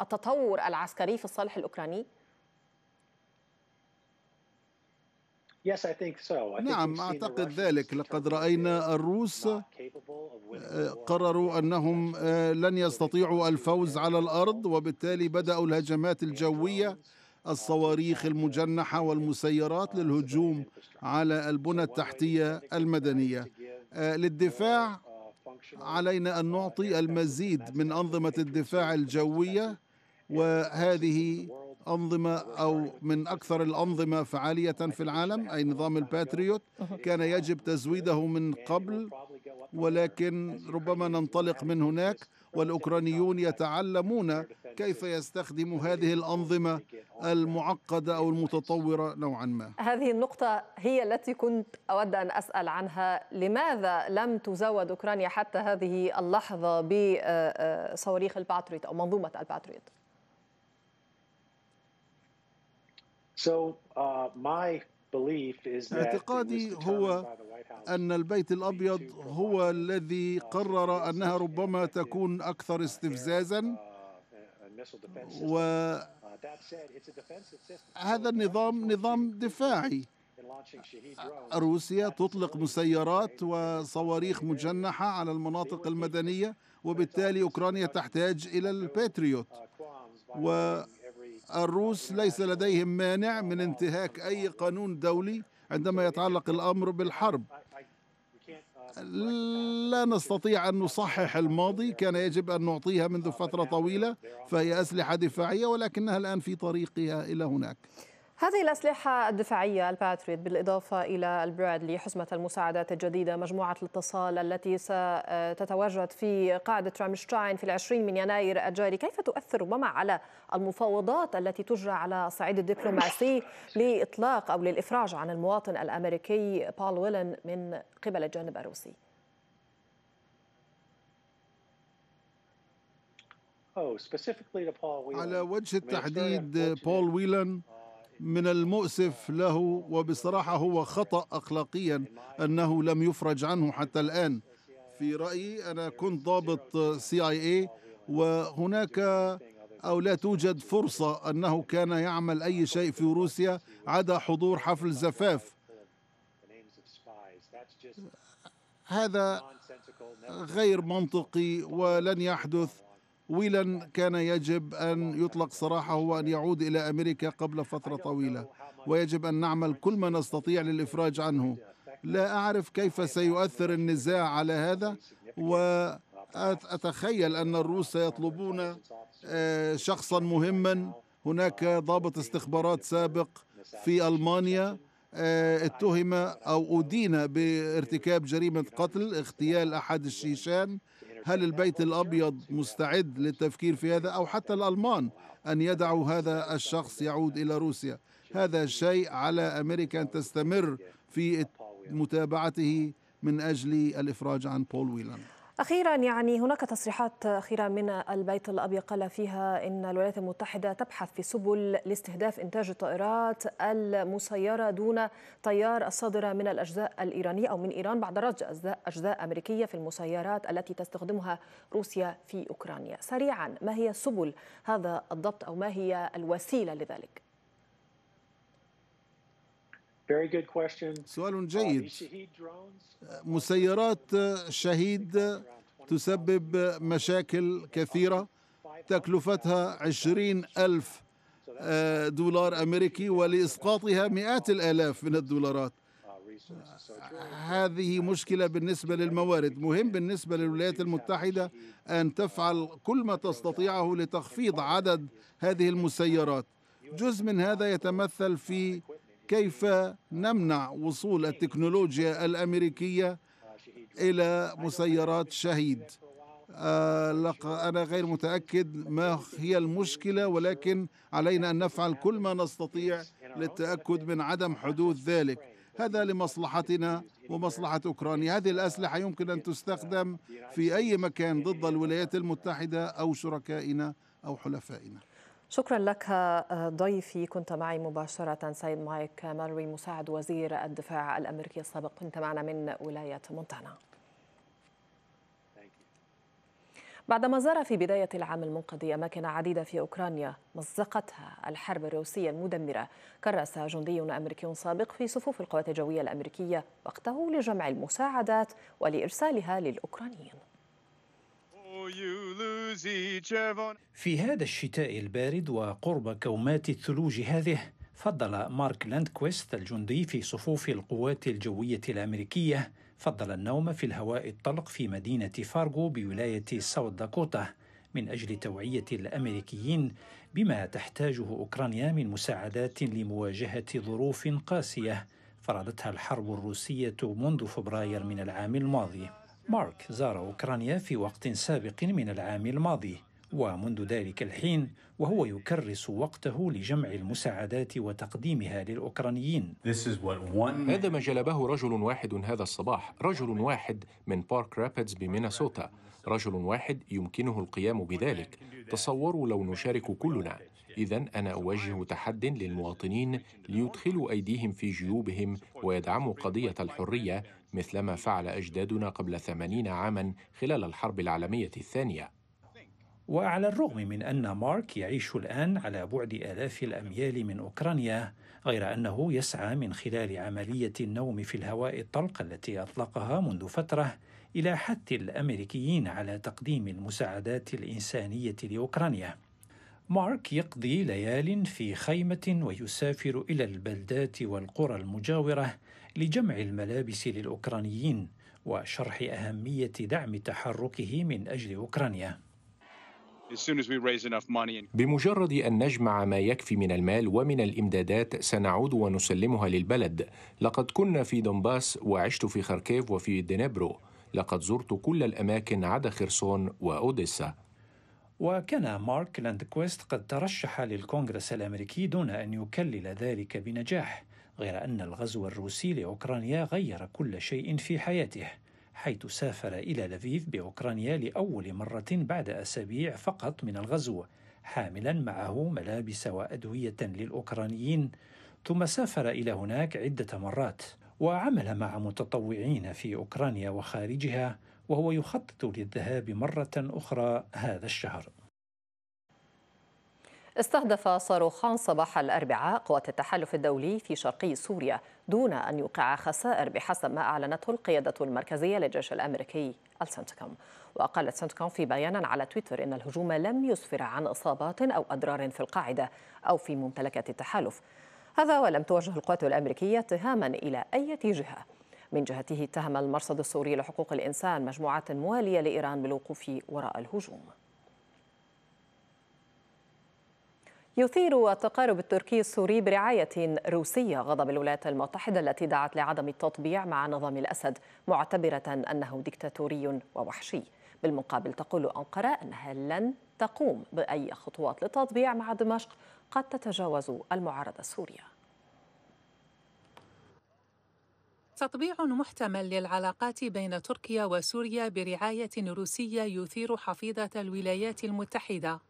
التطور العسكري في الصالح الأوكراني؟ نعم أعتقد ذلك. لقد رأينا الروس قرروا أنهم لن يستطيعوا الفوز على الأرض، وبالتالي بدأوا الهجمات الجوية، الصواريخ المجنحة والمسيرات للهجوم على البنى التحتية المدنية. للدفاع علينا أن نعطي المزيد من أنظمة الدفاع الجوية، وهذه أنظمة أو من أكثر الأنظمة فعالية في العالم، أي نظام الباتريوت، كان يجب تزويده من قبل، ولكن ربما ننطلق من هناك. والأوكرانيون يتعلمون كيف يستخدموا هذه الأنظمة المعقدة أو المتطورة نوعا ما. هذه النقطة هي التي كنت أود أن أسأل عنها، لماذا لم تزود أوكرانيا حتى هذه اللحظة بصواريخ الباتريوت أو منظومة الباتريوت؟ اعتقادي هو أن البيت الأبيض هو الذي قرر أنها ربما تكون أكثر استفزازاً، وهذا النظام نظام دفاعي. روسيا تطلق مسيرات وصواريخ مجنحة على المناطق المدنية، وبالتالي أوكرانيا تحتاج إلى الباتريوت، و الروس ليس لديهم مانع من انتهاك أي قانون دولي عندما يتعلق الأمر بالحرب. لا نستطيع أن نصحح الماضي، كان يجب أن نعطيها منذ فترة طويلة، فهي أسلحة دفاعية ولكنها الآن في طريقها إلى هناك. هذه الأسلحة الدفاعية الباتريوت بالإضافة إلى البرادلي، حزمة المساعدات الجديدة، مجموعة الاتصال التي ستتواجد في قاعدة رامشتاين في العشرين من يناير الجاري، كيف تؤثر ربما على المفاوضات التي تجرى على الصعيد الدبلوماسي لإطلاق أو للإفراج عن المواطن الأمريكي بول ويلن من قبل الجانب الروسي؟ على وجه التحديد بول ويلن، من المؤسف له وبصراحة هو خطأ أخلاقيا أنه لم يفرج عنه حتى الآن. في رأيي، أنا كنت ضابط سي آي إيه، وهناك أو لا توجد فرصة أنه كان يعمل أي شيء في روسيا عدا حضور حفل زفاف. هذا غير منطقي ولن يحدث. ويلن كان يجب أن يطلق سراحه وأن يعود إلى أمريكا قبل فترة طويلة، ويجب أن نعمل كل ما نستطيع للإفراج عنه. لا أعرف كيف سيؤثر النزاع على هذا، وأتخيل أن الروس سيطلبون شخصا مهما. هناك ضابط استخبارات سابق في ألمانيا اتهم أو أدين بارتكاب جريمة قتل، اغتيال أحد الشيشان. هل البيت الأبيض مستعد للتفكير في هذا، أو حتى الألمان أن يدعوا هذا الشخص يعود إلى روسيا؟ هذا شيء على أمريكا أن تستمر في متابعته من أجل الإفراج عن بول ويلان. أخيرا، يعني هناك تصريحات أخيرة من البيت الأبيض قال فيها إن الولايات المتحدة تبحث في سبل لاستهداف إنتاج الطائرات المسيرة دون طيار الصادرة من الأجزاء الإيرانية أو من إيران، بعد رج أجزاء أمريكية في المسيرات التي تستخدمها روسيا في أوكرانيا. سريعا، ما هي سبل هذا الضبط أو ما هي الوسيلة لذلك؟ سؤال جيد. مسيرات شهيد تسبب مشاكل كثيرة، تكلفتها عشرين ألف دولار أمريكي، ولإسقاطها مئات الآلاف من الدولارات. هذه مشكلة بالنسبة للموارد. مهم بالنسبة للولايات المتحدة أن تفعل كل ما تستطيعه لتخفيض عدد هذه المسيرات. جزء من هذا يتمثل في كيف نمنع وصول التكنولوجيا الأمريكية إلى مسيرات شهيد. أنا غير متأكد ما هي المشكلة، ولكن علينا أن نفعل كل ما نستطيع للتأكد من عدم حدوث ذلك. هذا لمصلحتنا ومصلحة أوكرانيا. هذه الأسلحة يمكن أن تستخدم في أي مكان ضد الولايات المتحدة أو شركائنا أو حلفائنا. شكرا لك ضيفي، كنت معي مباشرة سيد مايك مالري، مساعد وزير الدفاع الأمريكي السابق، كنت معنا من ولاية مونتانا. بعدما زار في بداية العام المنقضي أماكن عديدة في أوكرانيا مزقتها الحرب الروسية المدمرة، كرس جندي أمريكي سابق في صفوف القوات الجوية الأمريكية وقته لجمع المساعدات ولإرسالها للأوكرانيين. في هذا الشتاء البارد وقرب كومات الثلوج هذه، فضل مارك لاندكويست الجندي في صفوف القوات الجوية الأمريكية فضل النوم في الهواء الطلق في مدينة فارغو بولاية ساوث داكوتا من أجل توعية الأمريكيين بما تحتاجه أوكرانيا من مساعدات لمواجهة ظروف قاسية فرضتها الحرب الروسية منذ فبراير من العام الماضي. مارك زار أوكرانيا في وقت سابق من العام الماضي، ومنذ ذلك الحين وهو يكرس وقته لجمع المساعدات وتقديمها للأوكرانيين. هذا ما جلبه رجل واحد هذا الصباح، رجل واحد من بارك رابيدز بمينيسوتا، رجل واحد يمكنه القيام بذلك. تصوروا لو نشارك كلنا. إذن أنا أوجه تحدي للمواطنين ليدخلوا أيديهم في جيوبهم ويدعموا قضية الحرية مثلما فعل أجدادنا قبل ثمانين عاما خلال الحرب العالمية الثانية. وعلى الرغم من أن مارك يعيش الآن على بعد آلاف الأميال من أوكرانيا، غير أنه يسعى من خلال عملية النوم في الهواء الطلق التي أطلقها منذ فترة إلى حث الأمريكيين على تقديم المساعدات الإنسانية لأوكرانيا. مارك يقضي ليال في خيمة ويسافر إلى البلدات والقرى المجاورة لجمع الملابس للأوكرانيين وشرح أهمية دعم تحركه من أجل أوكرانيا. بمجرد أن نجمع ما يكفي من المال ومن الإمدادات سنعود ونسلمها للبلد. لقد كنا في دونباس وعشت في خاركيف وفي دنيبرو، لقد زرت كل الأماكن عدا خرسون وأوديسا. وكان مارك لاندكويست قد ترشح للكونغرس الأمريكي دون أن يكلل ذلك بنجاح، غير أن الغزو الروسي لأوكرانيا غير كل شيء في حياته، حيث سافر إلى لفيف بأوكرانيا لأول مرة بعد أسابيع فقط من الغزو حاملا معه ملابس وأدوية للأوكرانيين، ثم سافر إلى هناك عدة مرات وعمل مع متطوعين في أوكرانيا وخارجها، وهو يخطط للذهاب مرة أخرى هذا الشهر. استهدف صاروخان صباح الأربعاء قوات التحالف الدولي في شرقي سوريا دون أن يوقع خسائر بحسب ما أعلنته القيادة المركزية للجيش الأمريكي السنتكوم. وقالت سنتكوم في بيان على تويتر إن الهجوم لم يسفر عن إصابات أو أضرار في القاعدة أو في ممتلكات التحالف، هذا ولم توجه القوات الأمريكية اتهاما إلى أي جهة. من جهته اتهم المرصد السوري لحقوق الإنسان مجموعات موالية لإيران بالوقوف وراء الهجوم. يثير التقارب التركي السوري برعاية روسية غضب الولايات المتحدة التي دعت لعدم التطبيع مع نظام الأسد، معتبرة أنه ديكتاتوري ووحشي. بالمقابل تقول أنقرة أنها لن تقوم بأي خطوات للتطبيع مع دمشق قد تتجاوز المعارضة السورية. تطبيع محتمل للعلاقات بين تركيا وسوريا برعاية روسية يثير حفيظة الولايات المتحدة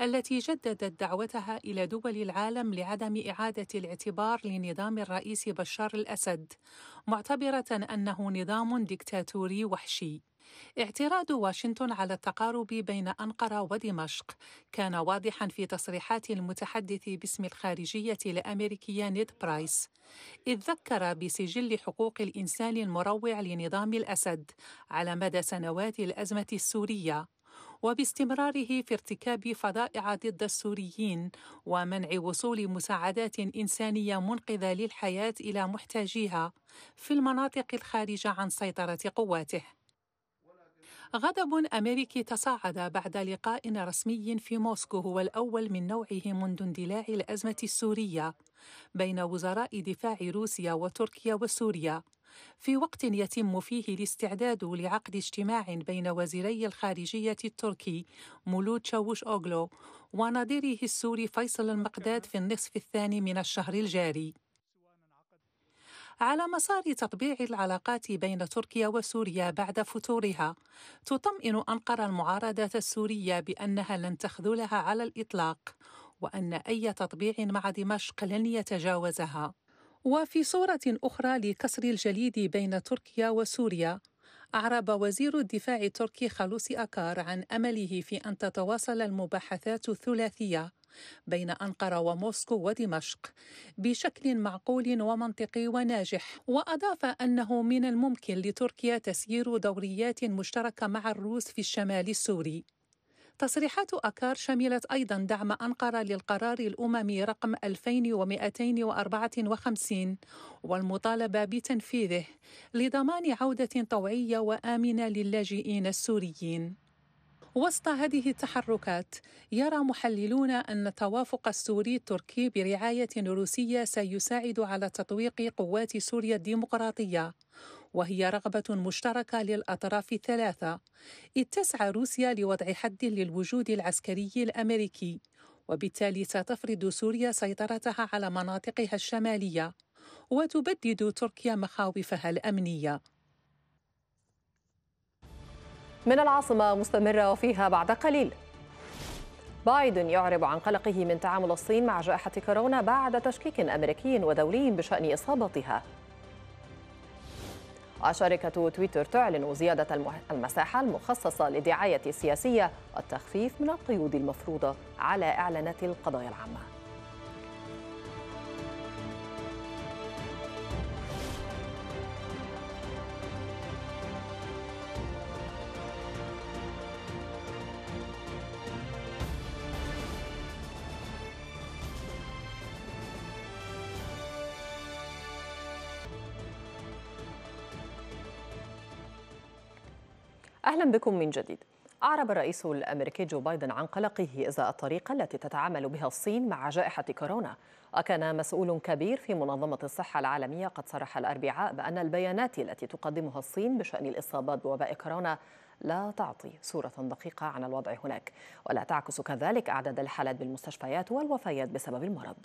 التي جددت دعوتها إلى دول العالم لعدم إعادة الاعتبار لنظام الرئيس بشار الأسد، معتبرة أنه نظام ديكتاتوري وحشي. اعتراض واشنطن على التقارب بين أنقرة ودمشق كان واضحا في تصريحات المتحدث باسم الخارجية الأمريكية نيد برايس، إذ ذكر بسجل حقوق الإنسان المروع لنظام الأسد على مدى سنوات الأزمة السورية وباستمراره في ارتكاب فظائع ضد السوريين ومنع وصول مساعدات إنسانية منقذة للحياة إلى محتاجيها في المناطق الخارجة عن سيطرة قواته. غضب أمريكي تصاعد بعد لقاء رسمي في موسكو هو الأول من نوعه منذ اندلاع الأزمة السورية بين وزراء دفاع روسيا وتركيا وسوريا، في وقت يتم فيه الاستعداد لعقد اجتماع بين وزيري الخارجية التركي مولود شاوش أوغلو ونظيره السوري فيصل المقداد في النصف الثاني من الشهر الجاري. على مسار تطبيع العلاقات بين تركيا وسوريا بعد فتورها، تطمئن أنقرة المعارضة السورية بأنها لن تخذلها على الإطلاق وأن أي تطبيع مع دمشق لن يتجاوزها. وفي صورة أخرى لكسر الجليد بين تركيا وسوريا، أعرب وزير الدفاع التركي هولوسي أكار عن أمله في أن تتواصل المباحثات الثلاثية بين أنقرة وموسكو ودمشق بشكل معقول ومنطقي وناجح، وأضاف أنه من الممكن لتركيا تسيير دوريات مشتركة مع الروس في الشمال السوري. تصريحات أكار شملت أيضا دعم أنقرة للقرار الأممي رقم ألفين ومئتين وأربعة وخمسين والمطالبة بتنفيذه لضمان عودة طوعية وآمنة للاجئين السوريين. وسط هذه التحركات يرى محللون أن التوافق السوري التركي برعاية روسية سيساعد على تطويق قوات سوريا الديمقراطية، وهي رغبة مشتركة للأطراف الثلاثة، إذ تسعى روسيا لوضع حد للوجود العسكري الأمريكي، وبالتالي ستفرض سوريا سيطرتها على مناطقها الشمالية وتبدد تركيا مخاوفها الأمنية. من العاصمة مستمرة وفيها بعد قليل. بايدن يعرب عن قلقه من تعامل الصين مع جائحة كورونا بعد تشكيك أمريكي ودولي بشأن إصابتها. وشركة تويتر تعلن زيادة المساحة المخصصة للدعاية السياسية والتخفيف من القيود المفروضة على إعلانات القضايا العامة. أهلا بكم من جديد. أعرب الرئيس الأمريكي جو بايدن عن قلقه إزاء الطريقة التي تتعامل بها الصين مع جائحة كورونا، وكان مسؤول كبير في منظمة الصحة العالمية قد صرح الأربعاء بأن البيانات التي تقدمها الصين بشأن الإصابات بوباء كورونا لا تعطي صورة دقيقة عن الوضع هناك، ولا تعكس كذلك أعداد الحالات بالمستشفيات والوفيات بسبب المرض.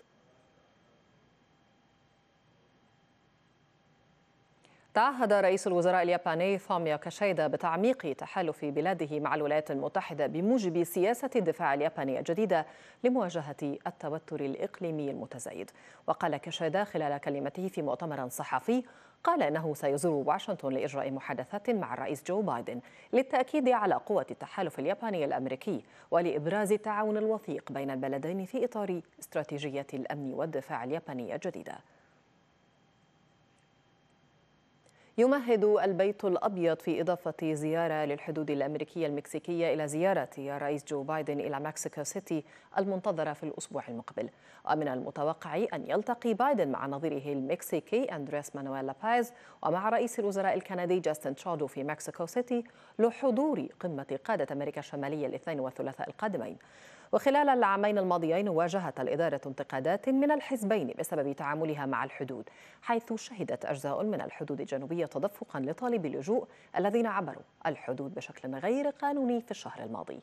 تعهد رئيس الوزراء الياباني فوميو كيشيدا بتعميق تحالف بلاده مع الولايات المتحدة بموجب سياسة الدفاع اليابانية الجديدة لمواجهة التوتر الإقليمي المتزايد. وقال كيشيدا خلال كلمته في مؤتمر صحفي قال إنه سيزور واشنطن لإجراء محادثات مع الرئيس جو بايدن للتأكيد على قوة التحالف الياباني الأمريكي ولإبراز التعاون الوثيق بين البلدين في إطار استراتيجية الأمن والدفاع اليابانية الجديدة. يمهد البيت الأبيض في إضافة زيارة للحدود الأمريكية المكسيكية إلى زيارة الرئيس جو بايدن إلى مكسيكو سيتي المنتظرة في الأسبوع المقبل. ومن المتوقع أن يلتقي بايدن مع نظيره المكسيكي أندريس مانويل لوبيز ومع رئيس الوزراء الكندي جاستن ترودو في مكسيكو سيتي لحضور قمة قادة أمريكا الشمالية الاثنين والثلاثاء القادمين. وخلال العامين الماضيين واجهت الإدارة انتقادات من الحزبين بسبب تعاملها مع الحدود، حيث شهدت أجزاء من الحدود الجنوبية تدفقا لطالبي اللجوء الذين عبروا الحدود بشكل غير قانوني في الشهر الماضي.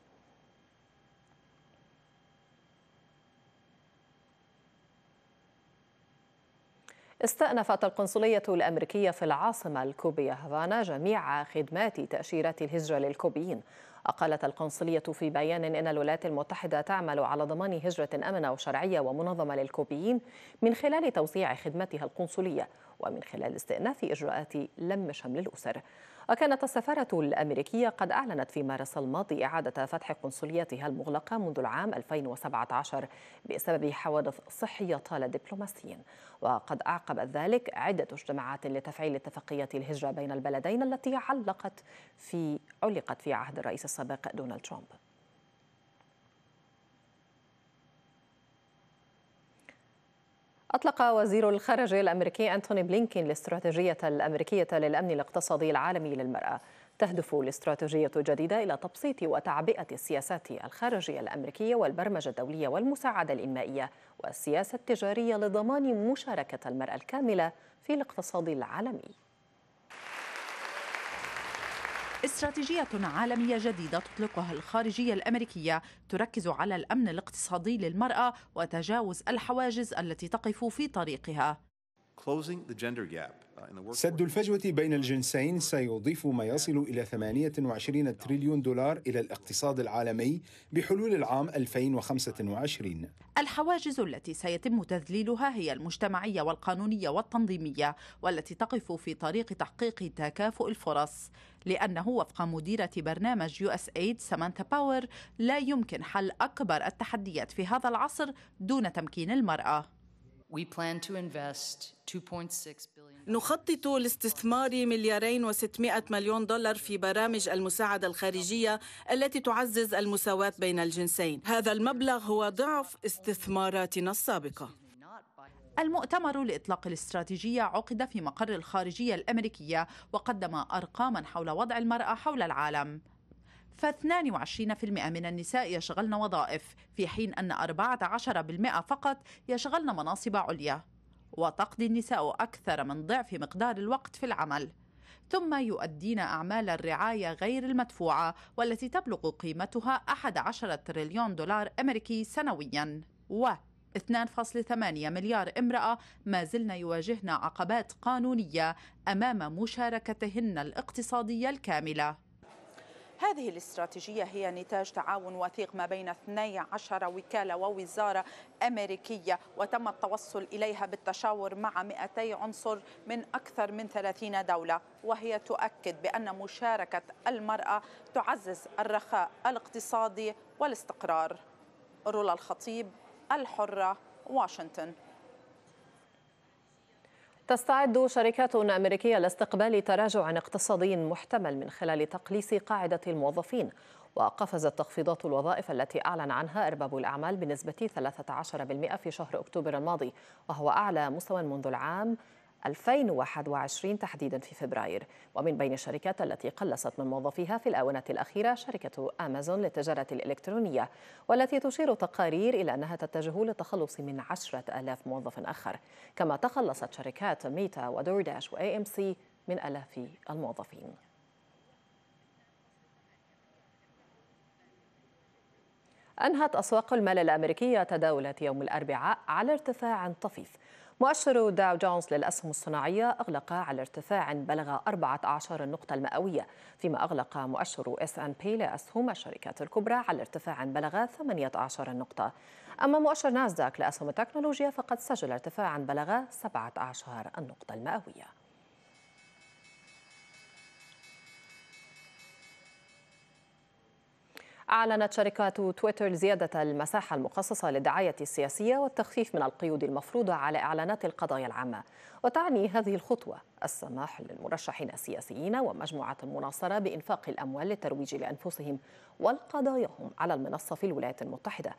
استأنفت القنصلية الأمريكية في العاصمة الكوبية هافانا جميع خدمات تأشيرات الهجرة للكوبيين. أقالت القنصلية في بيان إن الولايات المتحدة تعمل على ضمان هجرة آمنة وشرعية ومنظمة للكوبيين من خلال توسيع خدماتها القنصلية ومن خلال استئناف إجراءات لم شمل الأسر. وكانت السفارة الأمريكية قد أعلنت في مارس الماضي إعادة فتح قنصليتها المغلقة منذ العام ألفين وسبعة عشر بسبب حوادث صحية طال دبلوماسيين، وقد أعقبت ذلك عدة اجتماعات لتفعيل اتفاقية الهجرة بين البلدين التي علقت في علقت في عهد الرئيس السابق دونالد ترامب. أطلق وزير الخارجية الأمريكي أنتوني بلينكين الاستراتيجية الأمريكية للأمن الاقتصادي العالمي للمرأة. تهدف الاستراتيجية الجديدة إلى تبسيط وتعبئة السياسات الخارجية الأمريكية والبرمجة الدولية والمساعدة الإنمائية والسياسة التجارية لضمان مشاركة المرأة الكاملة في الاقتصاد العالمي. استراتيجية عالمية جديدة تطلقها الخارجية الأمريكية تركز على الأمن الاقتصادي للمرأة وتجاوز الحواجز التي تقف في طريقها. سد الفجوة بين الجنسين سيضيف ما يصل إلى ثمانية وعشرين تريليون دولار إلى الاقتصاد العالمي بحلول العام ألفين وخمسة وعشرين. الحواجز التي سيتم تذليلها هي المجتمعية والقانونية والتنظيمية، والتي تقف في طريق تحقيق تكافؤ الفرص، لأنه وفق مديرة برنامج يو اس ايد سامانثا باور لا يمكن حل أكبر التحديات في هذا العصر دون تمكين المرأة. نخطط لاستثمار مليارين وستمائة مليون دولار في برامج المساعدة الخارجية التي تعزز المساواة بين الجنسين. هذا المبلغ هو ضعف استثماراتنا السابقة. المؤتمر لإطلاق الاستراتيجية عقد في مقر الخارجية الأمريكية وقدم أرقاما حول وضع المرأة حول العالم، فاثنان وعشرين بالمئة من النساء يشغلن وظائف، في حين أن أربعة عشر بالمئة فقط يشغلن مناصب عليا، وتقضي النساء أكثر من ضعف مقدار الوقت في العمل، ثم يؤدين أعمال الرعاية غير المدفوعة والتي تبلغ قيمتها أحد عشر تريليون دولار أمريكي سنويا، و اثنان فاصلة ثمانية مليار امرأة ما زلن يواجهن عقبات قانونية أمام مشاركتهن الاقتصادية الكاملة. هذه الاستراتيجية هي نتاج تعاون وثيق ما بين اثنتي عشرة وكالة ووزارة أمريكية، وتم التوصل إليها بالتشاور مع مئتي عنصر من أكثر من ثلاثين دولة، وهي تؤكد بأن مشاركة المرأة تعزز الرخاء الاقتصادي والاستقرار. رولا الخطيب، الحرة، واشنطن. تستعد شركات أمريكية لاستقبال تراجع اقتصادي محتمل من خلال تقليص قاعدة الموظفين، وقفزت تخفيضات الوظائف التي أعلن عنها أرباب الأعمال بنسبة ثلاثة عشر بالمئة في شهر أكتوبر الماضي، وهو أعلى مستوى منذ العام ألفين وواحد وعشرين تحديدا في فبراير. ومن بين الشركات التي قلصت من موظفيها في الآونة الأخيرة شركة أمازون للتجارة الإلكترونية، والتي تشير تقارير إلى أنها تتجه للتخلص من عشرة آلاف موظف آخر، كما تخلصت شركات ميتا ودورداش وأي أم سي من آلاف الموظفين. أنهت أسواق المال الأمريكية تداولات يوم الأربعاء على ارتفاع طفيف. مؤشر داو جونز للأسهم الصناعية أغلق على ارتفاع بلغ أربعة عشر نقطة المئوية، فيما أغلق مؤشر اس ان بي لأسهم الشركات الكبرى على ارتفاع بلغ ثمانية عشر نقطة. أما مؤشر ناسداك لأسهم التكنولوجيا فقد سجل ارتفاعا بلغ سبعة عشر النقطة المئوية. أعلنت شركة تويتر زيادة المساحة المخصصة للدعاية السياسية والتخفيف من القيود المفروضة على إعلانات القضايا العامة، وتعني هذه الخطوة السماح للمرشحين السياسيين ومجموعة المناصرة بإنفاق الأموال للترويج لأنفسهم والقضاياهم على المنصة في الولايات المتحدة.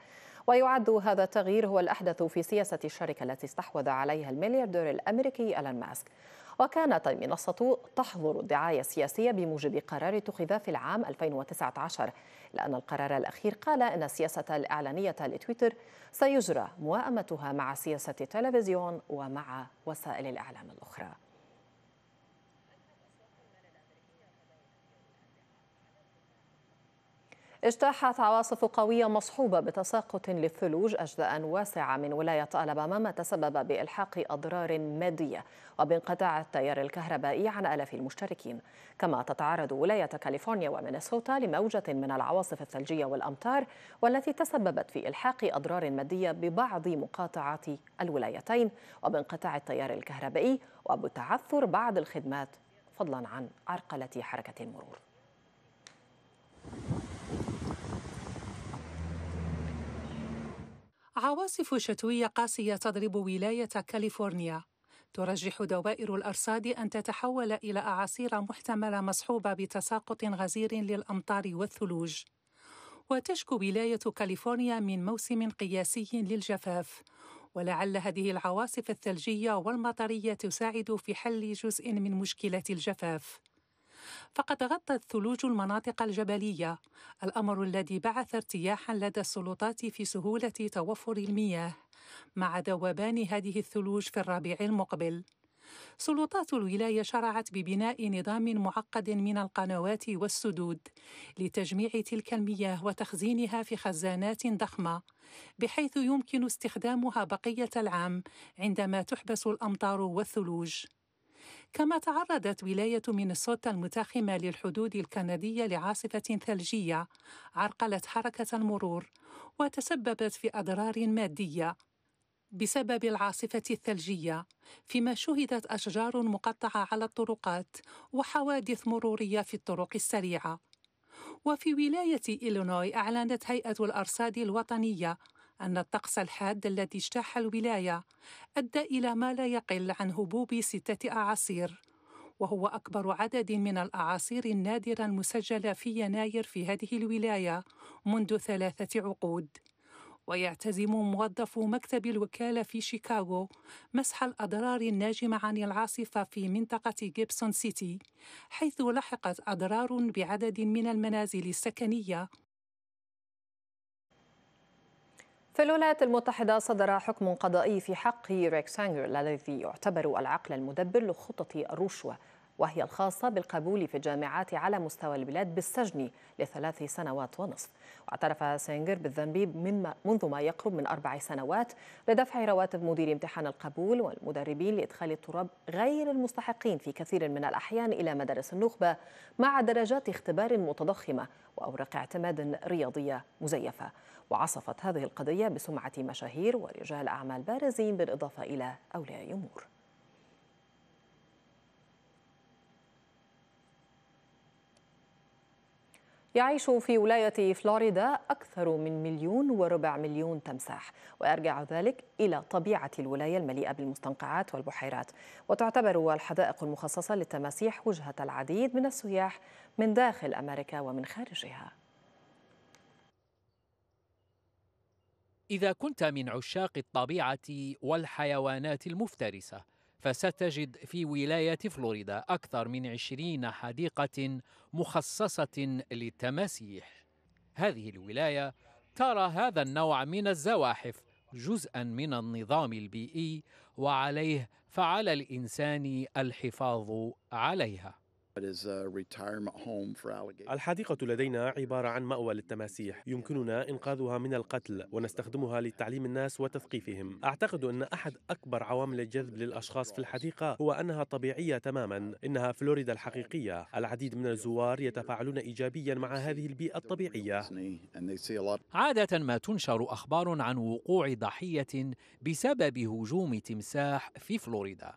ويعد هذا التغيير هو الأحدث في سياسة الشركة التي استحوذ عليها الملياردير الأمريكي إيلون ماسك. وكانت المنصة تحظر الدعاية السياسية بموجب قرار اتخذ في العام ألفين وتسعة عشر، لأن القرار الأخير قال أن السياسة الإعلانية لتويتر سيجرى موائمتها مع سياسة التلفزيون ومع وسائل الإعلام الأخرى. اجتاحت عواصف قوية مصحوبة بتساقط للثلوج أجزاء واسعة من ولاية ألاباما، ما تسبب بإلحاق أضرار مادية وبانقطاع التيار الكهربائي عن آلاف المشتركين. كما تتعرض ولاية كاليفورنيا ومينيسوتا لموجة من العواصف الثلجية والأمطار، والتي تسببت في إلحاق أضرار مادية ببعض مقاطعات الولايتين وبانقطاع التيار الكهربائي وبتعثر بعض الخدمات، فضلا عن عرقلة حركة المرور. عواصف شتوية قاسية تضرب ولاية كاليفورنيا، ترجح دوائر الأرصاد أن تتحول إلى أعاصير محتملة مصحوبة بتساقط غزير للأمطار والثلوج. وتشكو ولاية كاليفورنيا من موسم قياسي للجفاف، ولعل هذه العواصف الثلجية والمطرية تساعد في حل جزء من مشكلة الجفاف. فقد غطت الثلوج المناطق الجبلية، الأمر الذي بعث ارتياحا لدى السلطات في سهولة توفر المياه مع ذوبان هذه الثلوج في الربيع المقبل. سلطات الولاية شرعت ببناء نظام معقد من القنوات والسدود لتجميع تلك المياه وتخزينها في خزانات ضخمة، بحيث يمكن استخدامها بقية العام عندما تحبس الأمطار والثلوج. كما تعرضت ولاية مينيسوتا المتاخمة للحدود الكندية لعاصفة ثلجية عرقلت حركة المرور وتسببت في أضرار مادية بسبب العاصفة الثلجية، فيما شهدت أشجار مقطعة على الطرقات وحوادث مرورية في الطرق السريعة. وفي ولاية إلينوي أعلنت هيئة الأرصاد الوطنية أن الطقس الحاد الذي اجتاح الولاية أدى إلى ما لا يقل عن هبوب ستة أعاصير، وهو أكبر عدد من الأعاصير النادرة المسجلة في يناير في هذه الولاية منذ ثلاثة عقود. ويعتزم موظفو مكتب الوكالة في شيكاغو مسح الأضرار الناجمة عن العاصفة في منطقة جيبسون سيتي، حيث لحقت أضرار بعدد من المنازل السكنية. في الولايات المتحدة صدر حكم قضائي في حق ريكس هانجر الذي يعتبر العقل المدبر لخطط الرشوة، وهي الخاصة بالقبول في الجامعات على مستوى البلاد بالسجن لثلاث سنوات ونصف. واعترف سانجر بالذنب منذ ما يقرب من أربع سنوات لدفع رواتب مدير امتحان القبول والمدربين لإدخال الطلاب غير المستحقين في كثير من الأحيان إلى مدارس النخبة مع درجات اختبار متضخمة وأوراق اعتماد رياضية مزيفة. وعصفت هذه القضية بسمعة مشاهير ورجال أعمال بارزين بالإضافة إلى أولياء الأمور. يعيش في ولاية فلوريدا أكثر من مليون وربع مليون تمساح، ويرجع ذلك إلى طبيعة الولاية المليئة بالمستنقعات والبحيرات. وتعتبر الحدائق المخصصة للتماسيح وجهة العديد من السياح من داخل أمريكا ومن خارجها. إذا كنت من عشاق الطبيعة والحيوانات المفترسة فستجد في ولاية فلوريدا أكثر من عشرين حديقة مخصصة للتماسيح. هذه الولاية ترى هذا النوع من الزواحف جزءاً من النظام البيئي، وعليه فعلى الإنسان الحفاظ عليها. الحديقة لدينا عبارة عن مأوى للتماسيح، يمكننا إنقاذها من القتل ونستخدمها لتعليم الناس وتثقيفهم. أعتقد أن أحد أكبر عوامل الجذب للأشخاص في الحديقة هو أنها طبيعية تماما، إنها فلوريدا الحقيقية. العديد من الزوار يتفاعلون إيجابيا مع هذه البيئة الطبيعية. عادة ما تنشر أخبار عن وقوع ضحية بسبب هجوم تمساح في فلوريدا،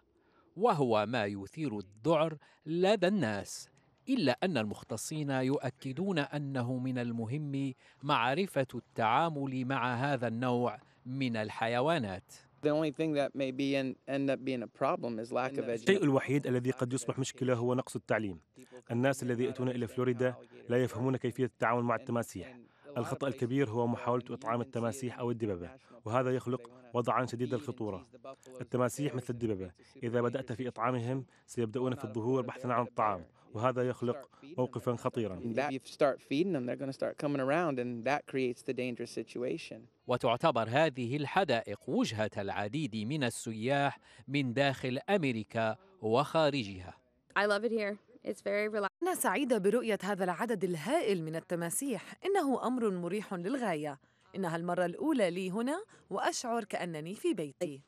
وهو ما يثير الذعر لدى الناس، إلا أن المختصين يؤكدون أنه من المهم معرفة التعامل مع هذا النوع من الحيوانات. الشيء الوحيد الذي قد يصبح مشكلة هو نقص التعليم. الناس الذين يأتون إلى فلوريدا لا يفهمون كيفية التعامل مع التماسيح. الخطأ الكبير هو محاولة إطعام التماسيح أو الدببة، وهذا يخلق وضعاً شديد الخطورة. التماسيح مثل الدببة، إذا بدأت في إطعامهم سيبدأون في الظهور بحثاً عن الطعام، وهذا يخلق موقفاً خطيراً. وتعتبر هذه الحدائق وجهة العديد من السياح من داخل أمريكا وخارجها. أنا سعيدة برؤية هذا العدد الهائل من التماسيح، إنه أمر مريح للغاية. إنها المرة الأولى لي هنا وأشعر كأنني في بيتي.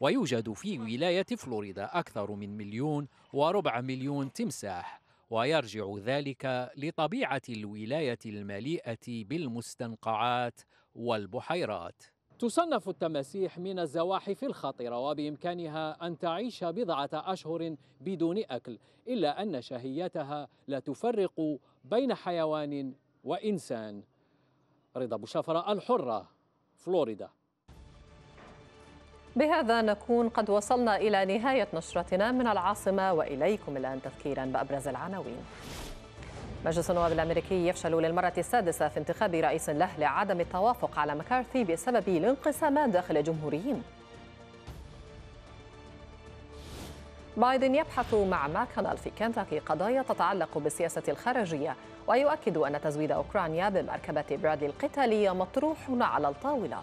ويوجد في ولاية فلوريدا أكثر من مليون وربع مليون تمساح، ويرجع ذلك لطبيعة الولاية المليئة بالمستنقعات والبحيرات. تصنف التماسيح من الزواحف الخطرة، وبإمكانها أن تعيش بضعة أشهر بدون أكل، إلا أن شهيتها لا تفرق بين حيوان وإنسان. رضا بوشفرة، الحرة، فلوريدا. بهذا نكون قد وصلنا إلى نهاية نشرتنا من العاصمة، وإليكم الآن تذكيرا بأبرز العناوين. مجلس النواب الأمريكي يفشل للمرة السادسة في انتخاب رئيس له لعدم التوافق على مكارثي بسبب الانقسامات داخل الجمهوريين. بايدن يبحث مع ماكونال في كنتاكي قضايا تتعلق بالسياسة الخارجية، ويؤكد أن تزويد أوكرانيا بمركبة برادلي القتالية مطروح على الطاولة.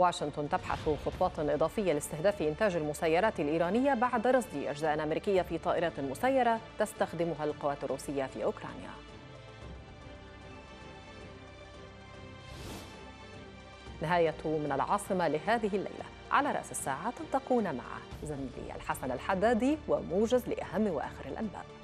واشنطن تبحث خطوات إضافية لاستهداف إنتاج المسيرات الإيرانية بعد رصد أجزاء أمريكية في طائرات مسيرة تستخدمها القوات الروسية في أوكرانيا. نهاية من العاصمة لهذه الليلة، على رأس الساعة تلتقون مع زميلي الحسن الحدادي وموجز لأهم وآخر الأنباء.